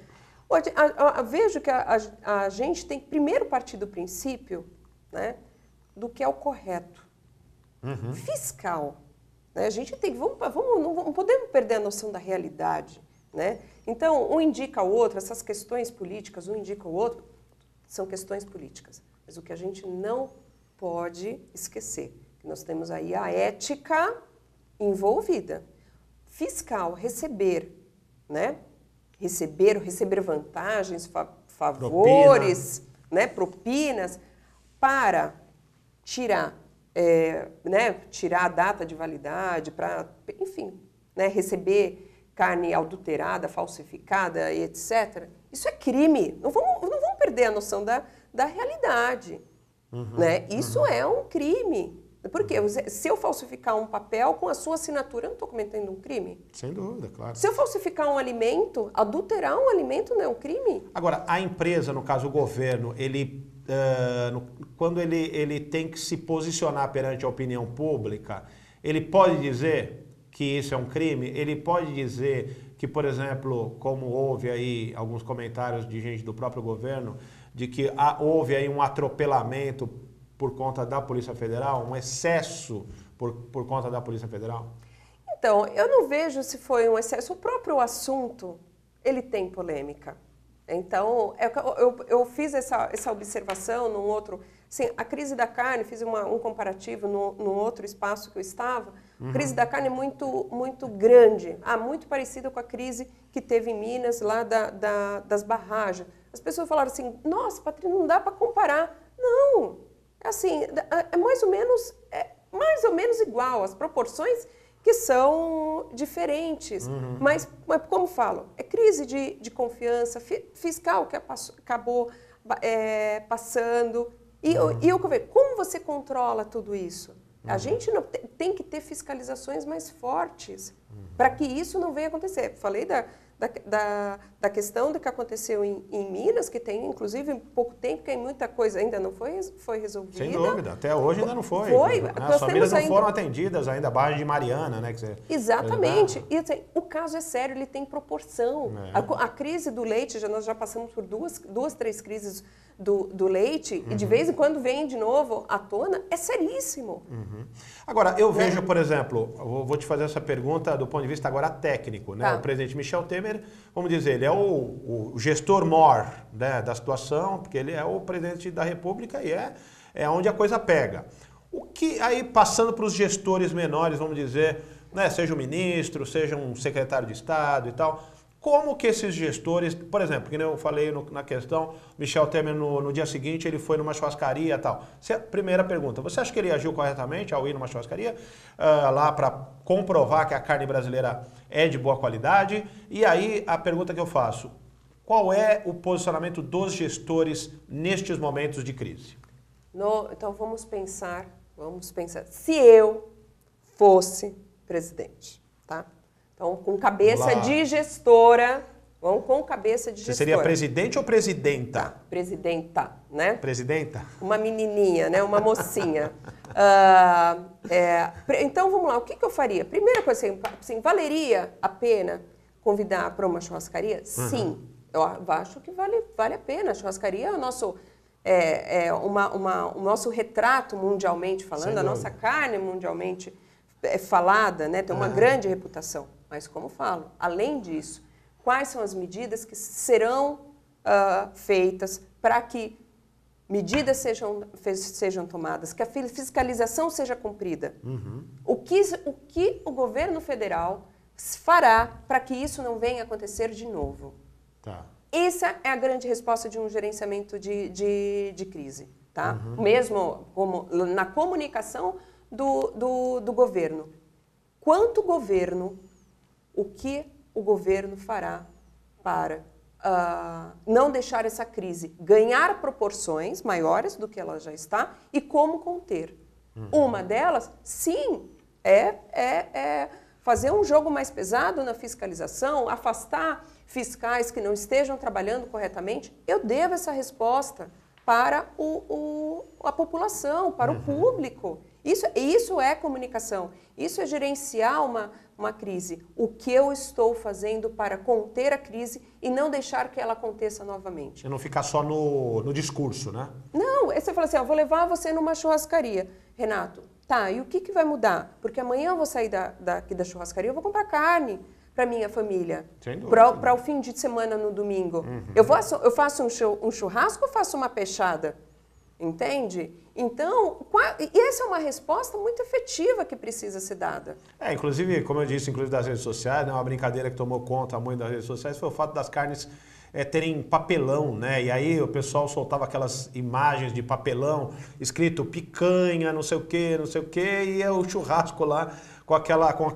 Vejo que a gente tem que primeiro partir do princípio, né, do que é o correto. Fiscal. Né? A gente tem que... não podemos perder a noção da realidade. Né? Então, um indica o outro, essas questões políticas, um indica o outro, são questões políticas. Mas o que a gente não pode esquecer, que nós temos aí a ética envolvida. Fiscal, receber, né? Receber vantagens, favores, né, propinas, para tirar, tirar a data de validade, para, enfim, né, receber carne adulterada, falsificada, etc. Isso é crime. Não vamos perder a noção da realidade. Né? Isso é um crime. Porque se eu falsificar um papel com a sua assinatura, eu não estou cometendo um crime? Sem dúvida, claro. Se eu falsificar um alimento, adulterar um alimento não é um crime? Agora, a empresa, no caso o governo, ele, quando ele tem que se posicionar perante a opinião pública, ele pode dizer que isso é um crime? Ele pode dizer que, por exemplo, como houve aí alguns comentários de gente do próprio governo, de que houve aí um atropelamento por conta da Polícia Federal, um excesso por conta da Polícia Federal? Então, eu não vejo se foi um excesso. O próprio assunto, ele tem polêmica. Então, eu fiz essa observação num outro... Assim, a crise da carne, fiz um comparativo num outro espaço que eu estava. A crise da carne é muito, muito grande. Muito parecida com a crise que teve em Minas, lá das barragens. As pessoas falaram assim, nossa, Patrícia, não dá para comparar. Não! Assim, é mais ou menos igual, as proporções que são diferentes. Uhum. Mas como falo, é crise de confiança fiscal que acabou passando. E eu vejo, como você controla tudo isso? A gente não, tem que ter fiscalizações mais fortes para que isso não venha acontecer. Falei da questão do que aconteceu em Minas, que tem, inclusive, pouco tempo, que tem muita coisa ainda não foi resolvida. Sem dúvida, até hoje ainda não foi. As famílias não foram atendidas ainda, a Barra de Mariana, né? Exatamente. E assim, o caso é sério, ele tem proporção. É. A crise do leite, nós já passamos por três crises do leite, e de vez em quando vem de novo à tona, é seríssimo. Agora, eu vejo, por exemplo, vou te fazer essa pergunta do ponto de vista agora técnico, né? Tá. O presidente Michel Temer, vamos dizer, ele é o gestor mor, né, da situação, porque ele é o presidente da República e é onde a coisa pega. O que aí, passando para os gestores menores, vamos dizer, né, seja um ministro, seja um secretário de Estado e tal, como que esses gestores, por exemplo, que eu falei na questão, Michel Temer no dia seguinte ele foi numa churrascaria e tal. Primeira pergunta, você acha que ele agiu corretamente ao ir numa churrascaria lá para comprovar que a carne brasileira é de boa qualidade? E aí a pergunta que eu faço, qual é o posicionamento dos gestores nestes momentos de crise? Então vamos pensar, se eu fosse presidente, tá? Então, com cabeça de gestora, vamos com cabeça de gestora. Você seria presidente ou presidenta? Tá, presidenta, né? Presidenta. Uma menininha, né? Uma mocinha. Então, vamos lá, o que eu faria? Primeira coisa, assim, valeria a pena convidar para uma churrascaria? Sim, eu acho que vale a pena. A churrascaria é o nosso... o nosso retrato mundialmente falando, a nossa carne mundialmente falada, né? Tem uma grande reputação. Mas como falo, além disso, quais são as medidas que serão feitas para que medidas sejam tomadas, que a fiscalização seja cumprida? O que o governo federal fará para que isso não venha acontecer de novo? Tá. Essa é a grande resposta de um gerenciamento de crise. Tá? Mesmo como na comunicação do governo. Quanto o governo... O que o governo fará para não deixar essa crise ganhar proporções maiores do que ela já está e como conter? Uma delas, sim, é fazer um jogo mais pesado na fiscalização, afastar fiscais que não estejam trabalhando corretamente. Eu devo essa resposta para a população, para o público. Isso é comunicação, isso é gerenciar uma crise. O que eu estou fazendo para conter a crise e não deixar que ela aconteça novamente? E não ficar só no discurso, né? Não, você fala assim, ó, vou levar você numa churrascaria. Renato, tá, e o que vai mudar? Porque amanhã eu vou sair daqui da churrascaria, eu vou comprar carne para minha família, para o fim de semana no domingo. Eu faço um churrasco ou faço uma peixada? Entende? Então, essa é uma resposta muito efetiva que precisa ser dada. Inclusive, como eu disse, das redes sociais, né, uma brincadeira que tomou conta muito das redes sociais foi o fato das carnes terem papelão, né? E aí o pessoal soltava aquelas imagens de papelão, escrito picanha, não sei o quê, e é o churrasco lá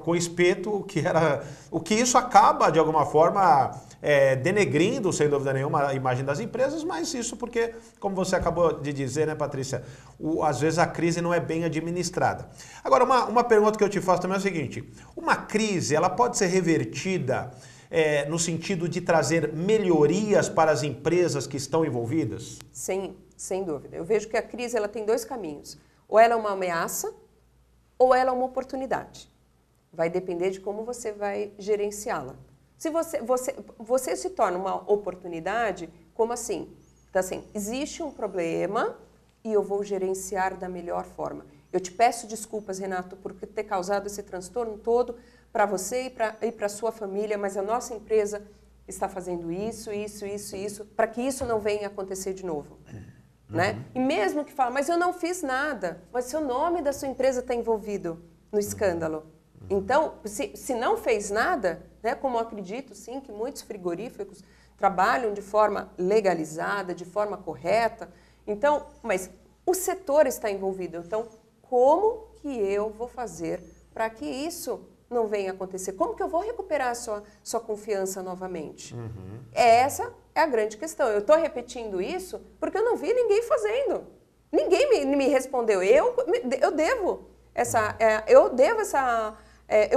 com espeto, que era... O que isso acaba, de alguma forma, denegrindo, sem dúvida nenhuma, a imagem das empresas, mas isso porque, como você acabou de dizer, né, Patrícia, às vezes a crise não é bem administrada. Agora, uma pergunta que eu te faço também é o seguinte, uma crise, ela pode ser revertida no sentido de trazer melhorias para as empresas que estão envolvidas? Sim, sem dúvida. Eu vejo que a crise ela tem dois caminhos. Ou ela é uma ameaça, ou ela é uma oportunidade. Vai depender de como você vai gerenciá-la. Se você se torna uma oportunidade, como assim? Então, assim, existe um problema e eu vou gerenciar da melhor forma. Eu te peço desculpas, Renato, por ter causado esse transtorno todo, para você e para a sua família, mas a nossa empresa está fazendo isso, para que isso não venha acontecer de novo. Né? E mesmo que fala, mas eu não fiz nada, mas seu nome da sua empresa está envolvido no escândalo. Então, se não fez nada, né, como eu acredito sim que muitos frigoríficos trabalham de forma legalizada, de forma correta, então, mas o setor está envolvido. Então, como que eu vou fazer para que isso não venha acontecer. Como que eu vou recuperar a sua confiança novamente? Uhum. Essa é a grande questão. Eu estou repetindo isso porque eu não vi ninguém fazendo. Ninguém me respondeu. Eu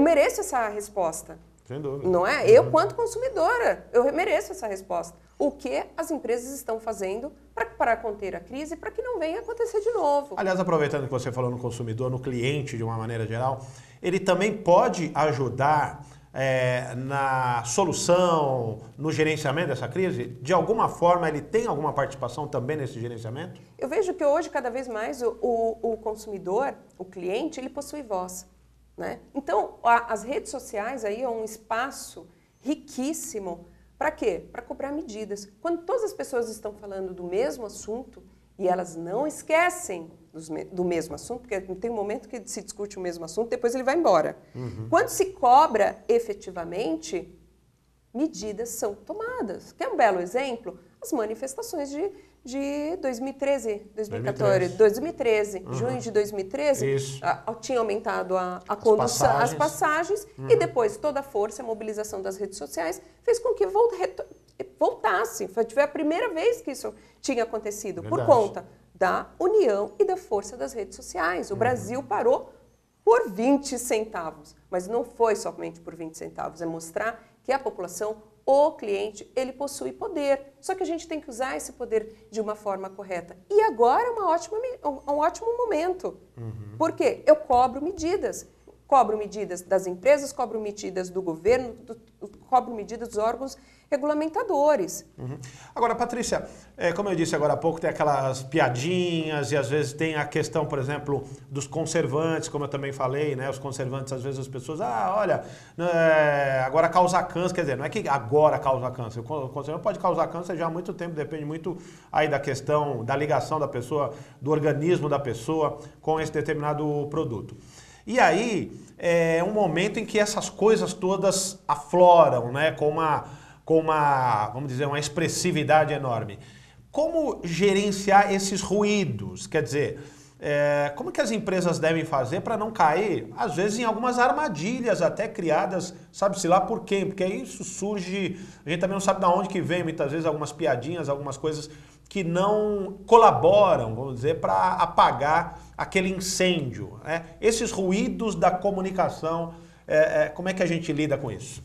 mereço essa resposta. Sem dúvida. Não é? Eu, quanto consumidora, eu mereço essa resposta. O que as empresas estão fazendo para conter a crise, para que não venha acontecer de novo. Aliás, aproveitando que você falou no consumidor, no cliente de uma maneira geral, ele também pode ajudar na solução, no gerenciamento dessa crise? De alguma forma, ele tem alguma participação também nesse gerenciamento? Eu vejo que hoje, cada vez mais, o consumidor, o cliente, ele possui voz. Né? Então, as redes sociais aí é um espaço riquíssimo. Para quê? Para cobrar medidas. Quando todas as pessoas estão falando do mesmo assunto e elas não esquecem do mesmo assunto, porque tem um momento que se discute o mesmo assunto, depois ele vai embora. Uhum. Quando se cobra efetivamente, medidas são tomadas. Quer um belo exemplo? As manifestações de 2013, uhum. Junho de 2013, tinha aumentado a condução, as passagens uhum. E depois toda a força, a mobilização das redes sociais fez com que voltasse. Foi a primeira vez que isso tinha acontecido. Verdade. Por conta da união e da força das redes sociais. O Brasil parou por 20 centavos, mas não foi somente por 20 centavos, é mostrar que a população, o cliente, ele possui poder, só que a gente tem que usar esse poder de uma forma correta. E agora é um ótimo momento, uhum. Porque eu cobro medidas das empresas, cobro medidas do governo, cobro medidas dos órgãos regulamentadores. Uhum. Agora, Patrícia, como eu disse agora há pouco, tem aquelas piadinhas e às vezes tem a questão, por exemplo, dos conservantes, como eu também falei, né? Os conservantes, às vezes as pessoas, olha, agora causa câncer, quer dizer, não é que agora causa câncer, o conservante pode causar câncer já há muito tempo, depende muito aí da questão, da ligação da pessoa, do organismo da pessoa com esse determinado produto. E aí, é um momento em que essas coisas todas afloram, né? Com uma, vamos dizer, uma expressividade enorme. Como gerenciar esses ruídos? Quer dizer, como que as empresas devem fazer para não cair, às vezes, em algumas armadilhas até criadas, sabe-se lá por quem? Porque aí isso surge, a gente também não sabe de onde que vem, muitas vezes, algumas piadinhas, algumas coisas que não colaboram, vamos dizer, para apagar aquele incêndio, né? Esses ruídos da comunicação, como é que a gente lida com isso?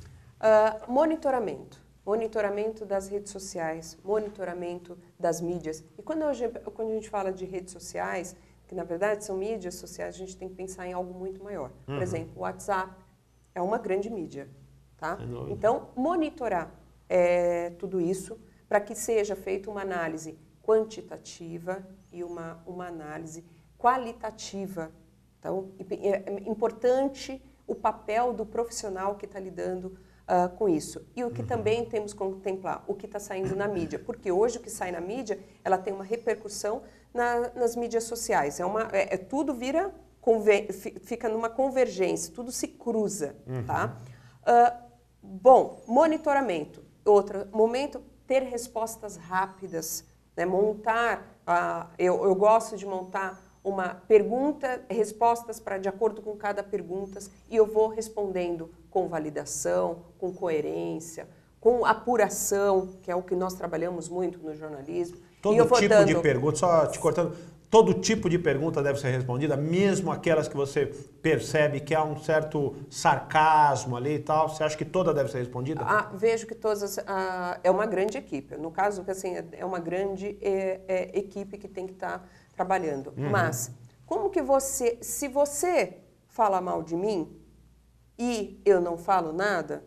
Monitoramento das redes sociais, monitoramento das mídias. E quando a gente fala de redes sociais, que na verdade são mídias sociais, a gente tem que pensar em algo muito maior. Uhum. Por exemplo, o WhatsApp é uma grande mídia, tá? Então, monitorar tudo isso para que seja feita uma análise quantitativa e uma análise qualitativa. Então, é importante o papel do profissional que está lidando com isso. E o que também temos que contemplar, o que está saindo na mídia. Porque hoje o que sai na mídia, ela tem uma repercussão nas mídias sociais. Tudo fica numa convergência, tudo se cruza. Uhum. Tá? Bom, monitoramento. Outro momento, ter respostas rápidas. Né? Montar, eu gosto de montar uma pergunta, respostas de acordo com cada pergunta, e eu vou respondendo com validação, com coerência, com apuração, que é o que nós trabalhamos muito no jornalismo. Todo tipo de pergunta deve ser respondida, mesmo aquelas que você percebe que há um certo sarcasmo ali e tal. Você acha que toda deve ser respondida? Vejo que todas. É uma grande equipe. No caso, assim, é uma grande equipe que tem que estar trabalhando. Uhum. Mas, como que você. Se você fala mal de mim e eu não falo nada,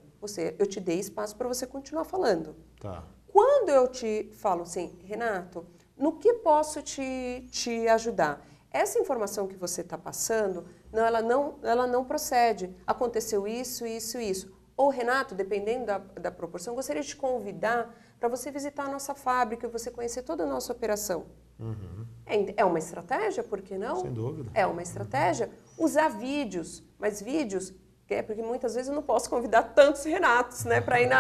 eu te dei espaço para você continuar falando. Tá. Quando eu te falo assim, Renato, no que posso te ajudar? Essa informação que você está passando, ela não procede. Aconteceu isso, isso, isso. Ou, Renato, dependendo da proporção, gostaria de te convidar para você visitar a nossa fábrica e você conhecer toda a nossa operação. Uhum. É uma estratégia, por que não? Sem dúvida. É uma estratégia. Usar vídeos, mas vídeos... porque muitas vezes eu não posso convidar tantos Renatos, né, para ir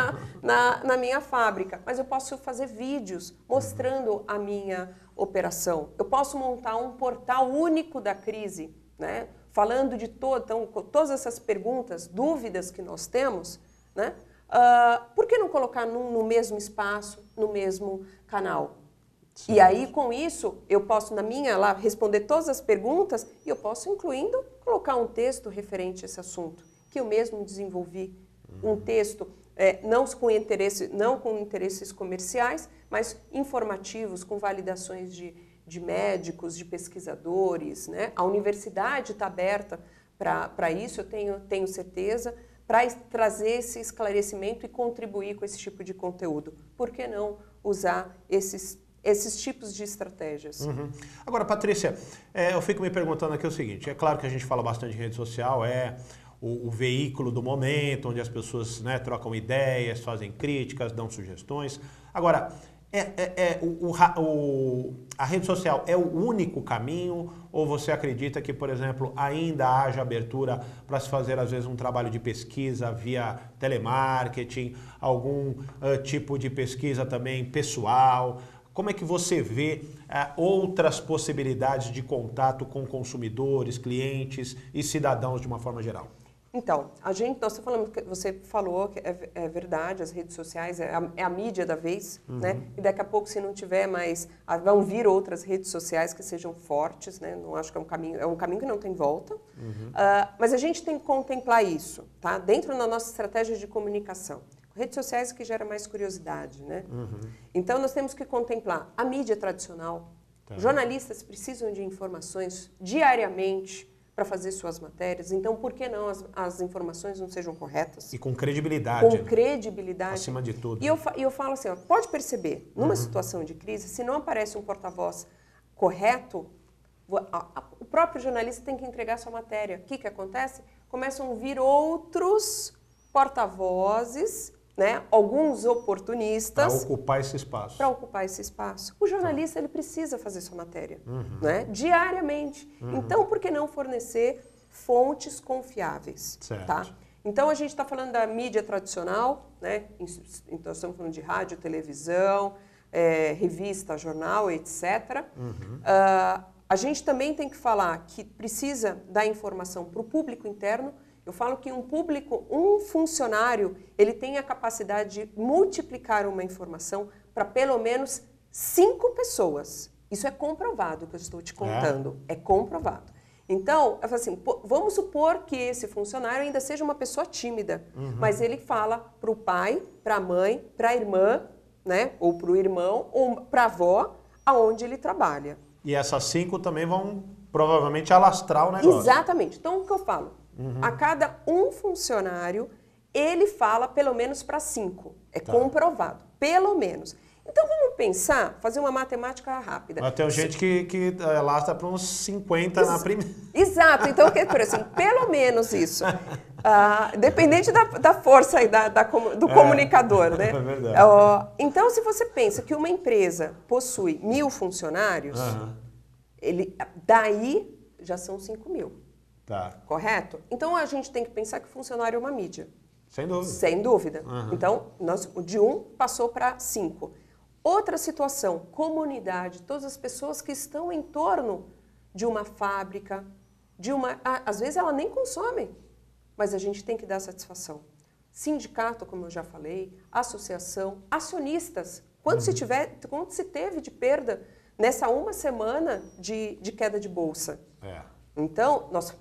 na minha fábrica. Mas eu posso fazer vídeos mostrando a minha operação. Eu posso montar um portal único da crise, né? falando de todas essas perguntas, dúvidas que nós temos, né? Por que não colocar no mesmo espaço, no mesmo canal? Sim. E aí, com isso, eu posso, na minha lá, responder todas as perguntas e eu posso, incluindo, colocar um texto referente a esse assunto, que eu mesmo desenvolvi, um texto, não com interesses comerciais, mas informativos, com validações de médicos, de pesquisadores, né? A universidade está aberta para isso, eu tenho certeza, para trazer esse esclarecimento e contribuir com esse tipo de conteúdo. Por que não usar esses tipos de estratégias? Uhum. Agora, Patrícia, eu fico me perguntando aqui o seguinte, é claro que a gente fala bastante de rede social, é o veículo do momento, onde as pessoas, né, trocam ideias, fazem críticas, dão sugestões. Agora, a rede social é o único caminho, ou você acredita que, por exemplo, ainda haja abertura para se fazer, às vezes, um trabalho de pesquisa via telemarketing, algum tipo de pesquisa também pessoal? Como é que você vê outras possibilidades de contato com consumidores, clientes e cidadãos de uma forma geral? Então, nós falamos, você falou que é verdade, as redes sociais é a mídia da vez, uhum, né? E daqui a pouco, se não tiver mais, vão vir outras redes sociais que sejam fortes, né? Não acho que é um caminho que não tem volta. Uhum. Mas a gente tem que contemplar isso, tá? Dentro da nossa estratégia de comunicação. Redes sociais que geram mais curiosidade, né? Uhum. Então, nós temos que contemplar a mídia tradicional. Tá. Jornalistas precisam de informações diariamente para fazer suas matérias. Então, por que não as informações não sejam corretas? E com credibilidade. Com credibilidade. Acima de tudo. E eu falo assim, ó, pode perceber, numa, uhum, situação de crise, se não aparece um porta-voz correto, o próprio jornalista tem que entregar sua matéria. O que acontece? Começam a vir outros porta-vozes, né? Alguns oportunistas. Para ocupar esse espaço. Para ocupar esse espaço. O jornalista, ele precisa fazer sua matéria, uhum, né? Diariamente. Uhum. Então, por que não fornecer fontes confiáveis? Certo. Tá? Então, a gente está falando da mídia tradicional, né? Então, estamos falando de rádio, televisão, revista, jornal, etc. Uhum. A gente também tem que falar que precisa dar informação para o público interno. Eu falo que um funcionário, ele tem a capacidade de multiplicar uma informação para pelo menos 5 pessoas. Isso é comprovado, que eu estou te contando. É comprovado. Então, eu falo assim, vamos supor que esse funcionário ainda seja uma pessoa tímida, uhum, mas ele fala para o pai, para a mãe, para a irmã, né, ou para o irmão, ou para a avó, aonde ele trabalha. E essas 5 também vão provavelmente alastrar o negócio. Exatamente. Então, o que eu falo? Uhum. A cada um funcionário, ele fala pelo menos para 5. É, tá, comprovado, pelo menos. Então, vamos pensar, fazer uma matemática rápida. Mas tem gente que lastra para uns 50 na primeira. Exato. Então, assim, pelo menos isso. Dependente da força e do comunicador, né? É verdade. Então, se você pensa que uma empresa possui 1000 funcionários, uhum, daí já são 5.000. Tá. Correto? Então, a gente tem que pensar que o funcionário é uma mídia. Sem dúvida. Sem dúvida. Uhum. Então, de 1 passou para 5. Outra situação, comunidade, todas as pessoas que estão em torno de uma fábrica, às vezes ela nem consome, mas a gente tem que dar satisfação. Sindicato, como eu já falei, associação, acionistas. Quanto, uhum, se teve de perda nessa uma semana de queda de bolsa? É. Então, nós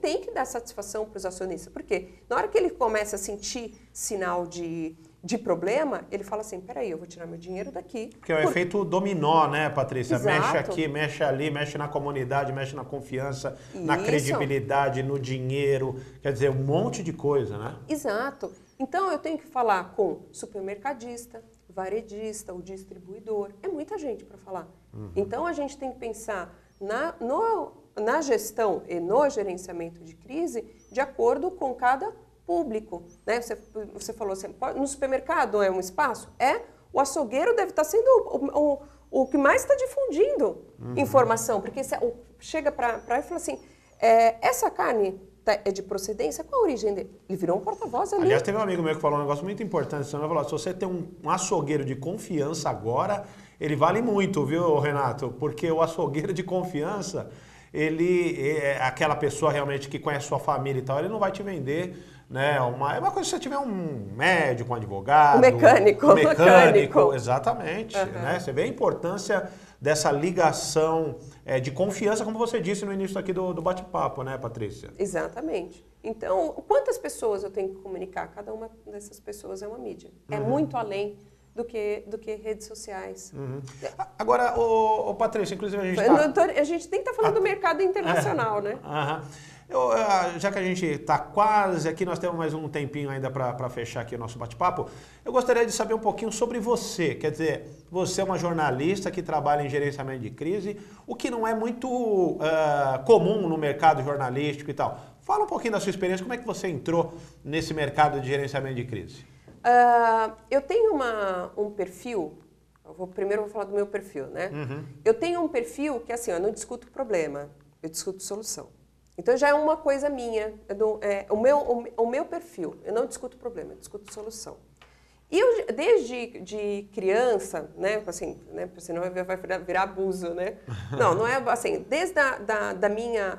tem que dar satisfação para os acionistas. Por quê? Na hora que ele começa a sentir sinal de problema, ele fala assim, peraí, eu vou tirar meu dinheiro daqui. Porque é o efeito dominó, né, Patrícia? Exato. Mexe aqui, mexe ali, mexe na comunidade, mexe na confiança, isso, na credibilidade, no dinheiro. Quer dizer, um monte de coisa, né? Exato. Então, eu tenho que falar com supermercadista, varejista, o distribuidor. É muita gente para falar. Uhum. Então, a gente tem que pensar na gestão e no gerenciamento de crise, de acordo com cada público, né? Você falou assim, no supermercado é um espaço? É, o açougueiro deve estar sendo o que mais está difundindo, uhum, informação, porque chega para ele e fala assim, essa carne é de procedência, qual a origem dele? Ele virou um porta-voz ali. Aliás, teve um amigo meu que falou um negócio muito importante, você falou, se você tem um açougueiro de confiança agora, ele vale muito, viu, Renato? Porque o açougueiro de confiança... ele, aquela pessoa realmente que conhece sua família e tal, ele não vai te vender, né? É uma coisa se você tiver um médico, um advogado, um mecânico. Exatamente. Uhum. Né? Você vê a importância dessa ligação de confiança, como você disse no início aqui do bate-papo, né, Patrícia? Exatamente. Então, quantas pessoas eu tenho que comunicar? Cada uma dessas pessoas é uma mídia. Uhum. É muito além do que redes sociais. Uhum. Agora, ô Patrícia, inclusive a gente tem que estar falando do mercado internacional, né? Aham. Já que a gente está quase aqui, nós temos mais um tempinho ainda para fechar aqui o nosso bate-papo, eu gostaria de saber um pouquinho sobre você. Quer dizer, você é uma jornalista que trabalha em gerenciamento de crise, o que não é muito comum no mercado jornalístico e tal. Fala um pouquinho da sua experiência, como é que você entrou nesse mercado de gerenciamento de crise? Eu tenho um perfil, primeiro vou falar do meu perfil, né? Uhum. Eu tenho um perfil que assim, eu não discuto problema, eu discuto solução. Então já é uma coisa minha, o meu perfil, eu não discuto problema, eu discuto solução. E eu, desde de criança, né, assim, né, senão vai virar abuso, né? Não é assim, desde da minha...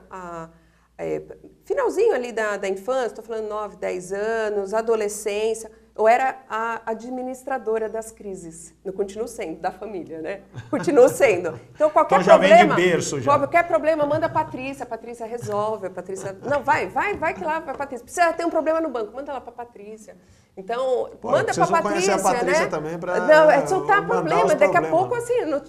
finalzinho ali da infância, estou falando 9, 10 anos, adolescência, eu era a administradora das crises, eu continuo sendo, da família, né? Continuo sendo. Então qualquer problema, vem de berço já. Qualquer problema, manda a Patrícia resolve, a Patrícia, não, vai que lá para a Patrícia, precisa ter um problema no banco, manda lá para a Patrícia. Então, manda para a Patrícia, né? Também para não, é soltar problema, daqui a pouco assim, eu não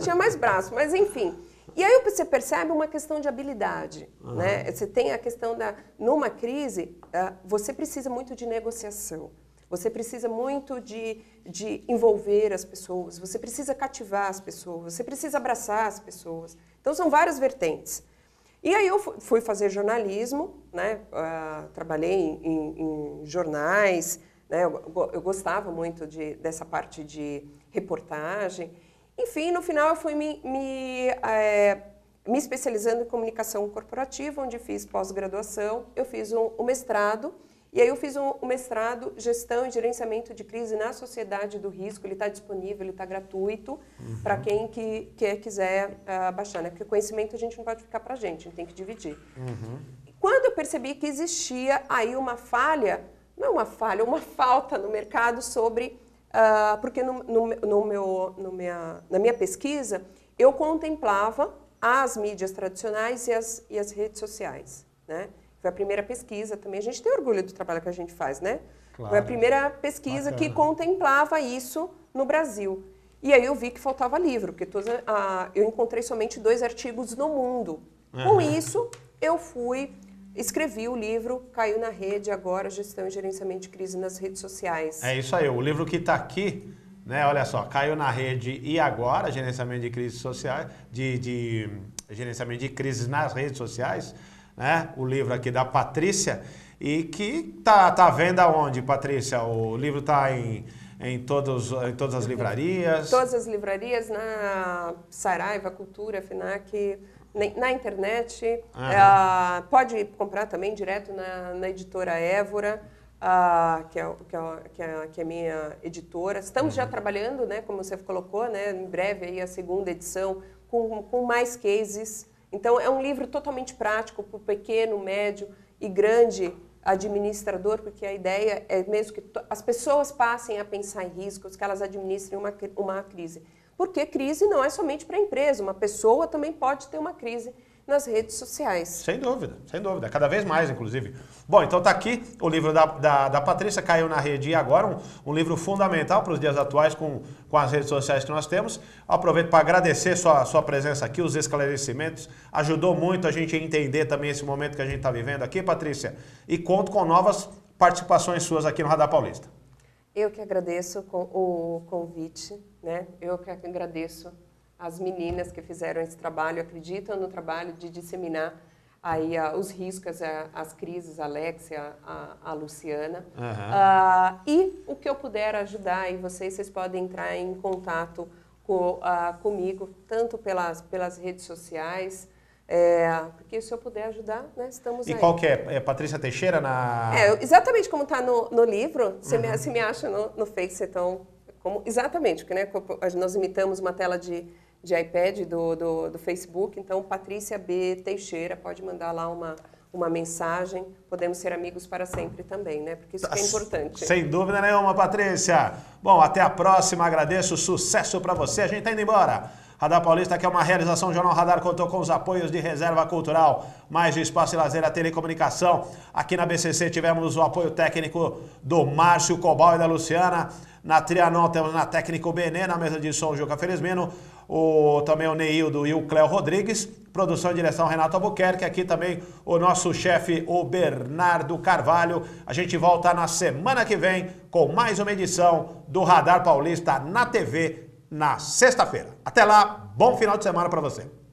tinha mais braço, mas enfim. E aí você percebe uma questão de habilidade, uhum, né? Você tem a questão numa crise, você precisa muito de negociação, você precisa muito de envolver as pessoas, você precisa cativar as pessoas, você precisa abraçar as pessoas. Então são várias vertentes. E aí eu fui fazer jornalismo, né? Trabalhei em jornais, né? Eu gostava muito dessa parte de reportagem. Enfim, no final eu fui me especializando em comunicação corporativa, onde fiz pós-graduação, eu fiz um mestrado, e aí eu fiz um mestrado gestão e gerenciamento de crise na sociedade do risco, ele está disponível, ele está gratuito, uhum, para quem que quiser baixar, né? Porque conhecimento a gente não pode ficar para a gente tem que dividir. Uhum. Quando eu percebi que existia aí uma falha, não é uma falha, uma falta no mercado sobre... porque na minha pesquisa, eu contemplava as mídias tradicionais e as redes sociais, né? Foi a primeira pesquisa também, a gente tem orgulho do trabalho que a gente faz, né? Claro. Foi a primeira pesquisa que contemplava isso no Brasil. E aí eu vi que faltava livro, porque eu encontrei somente 2 artigos no mundo. Uhum. Com isso, eu escrevi o livro Caiu na Rede e Agora, Gestão e Gerenciamento de Crise nas Redes Sociais. É isso aí, o livro que está aqui, né? Olha só, Caiu na Rede e Agora, Gerenciamento de Crises Sociais, Gerenciamento de Crises nas Redes Sociais, né? O livro aqui da Patrícia, e que tá à venda onde, Patrícia? O livro está em todas as livrarias? Todas as livrarias, na Saraiva, Cultura, Fnac... Na internet, pode comprar também direto na editora Évora, que é minha editora. Estamos já trabalhando, né, como você colocou, né, em breve aí a segunda edição, com mais cases. Então é um livro totalmente prático para o pequeno, médio e grande administrador, porque a ideia é mesmo que as pessoas passem a pensar em riscos, que elas administrem uma crise. Porque crise não é somente para a empresa, uma pessoa também pode ter uma crise nas redes sociais. Sem dúvida, sem dúvida, cada vez mais, inclusive. Bom, então está aqui o livro da Patrícia, Caiu na Rede e Agora, um livro fundamental para os dias atuais com as redes sociais que nós temos. Aproveito para agradecer sua presença aqui, os esclarecimentos, ajudou muito a gente a entender também esse momento que a gente está vivendo aqui, Patrícia, e conto com novas participações suas aqui no Radar Paulista. Eu que agradeço o convite, né? Eu que agradeço as meninas que fizeram esse trabalho, acreditam no trabalho de disseminar aí os riscos, as crises, a Alexia, a Luciana. Uhum. E o que eu puder ajudar aí vocês podem entrar em contato comigo, tanto pelas redes sociais, porque se eu puder ajudar, né, estamos aí. E qual que é? É Patrícia Teixeira na... exatamente como está no livro, você, uhum, me acha no Face, então, exatamente, porque né, nós imitamos uma tela de, de iPad do Facebook. Então, Patrícia B. Teixeira, pode mandar lá uma mensagem. Podemos ser amigos para sempre também, né? Porque isso que é importante. Sem dúvida nenhuma, Patrícia. Bom, até a próxima. Agradeço. Sucesso para você. A gente está indo embora. Radar Paulista, que é uma realização do Jornal Radar, contou com os apoios de Reserva Cultural, Mais Espaço e Lazer, a Telecomunicação. Aqui na BCC tivemos o apoio técnico do Márcio Cobal e da Luciana. Na Trianon temos na técnico Benê, na mesa de som o Juca Felizmino, também o Neildo e o Cléo Rodrigues. Produção e direção Renato Albuquerque. Aqui também o nosso chefe, o Bernardo Carvalho. A gente volta na semana que vem com mais uma edição do Radar Paulista na TV na sexta-feira. Até lá, bom final de semana para você.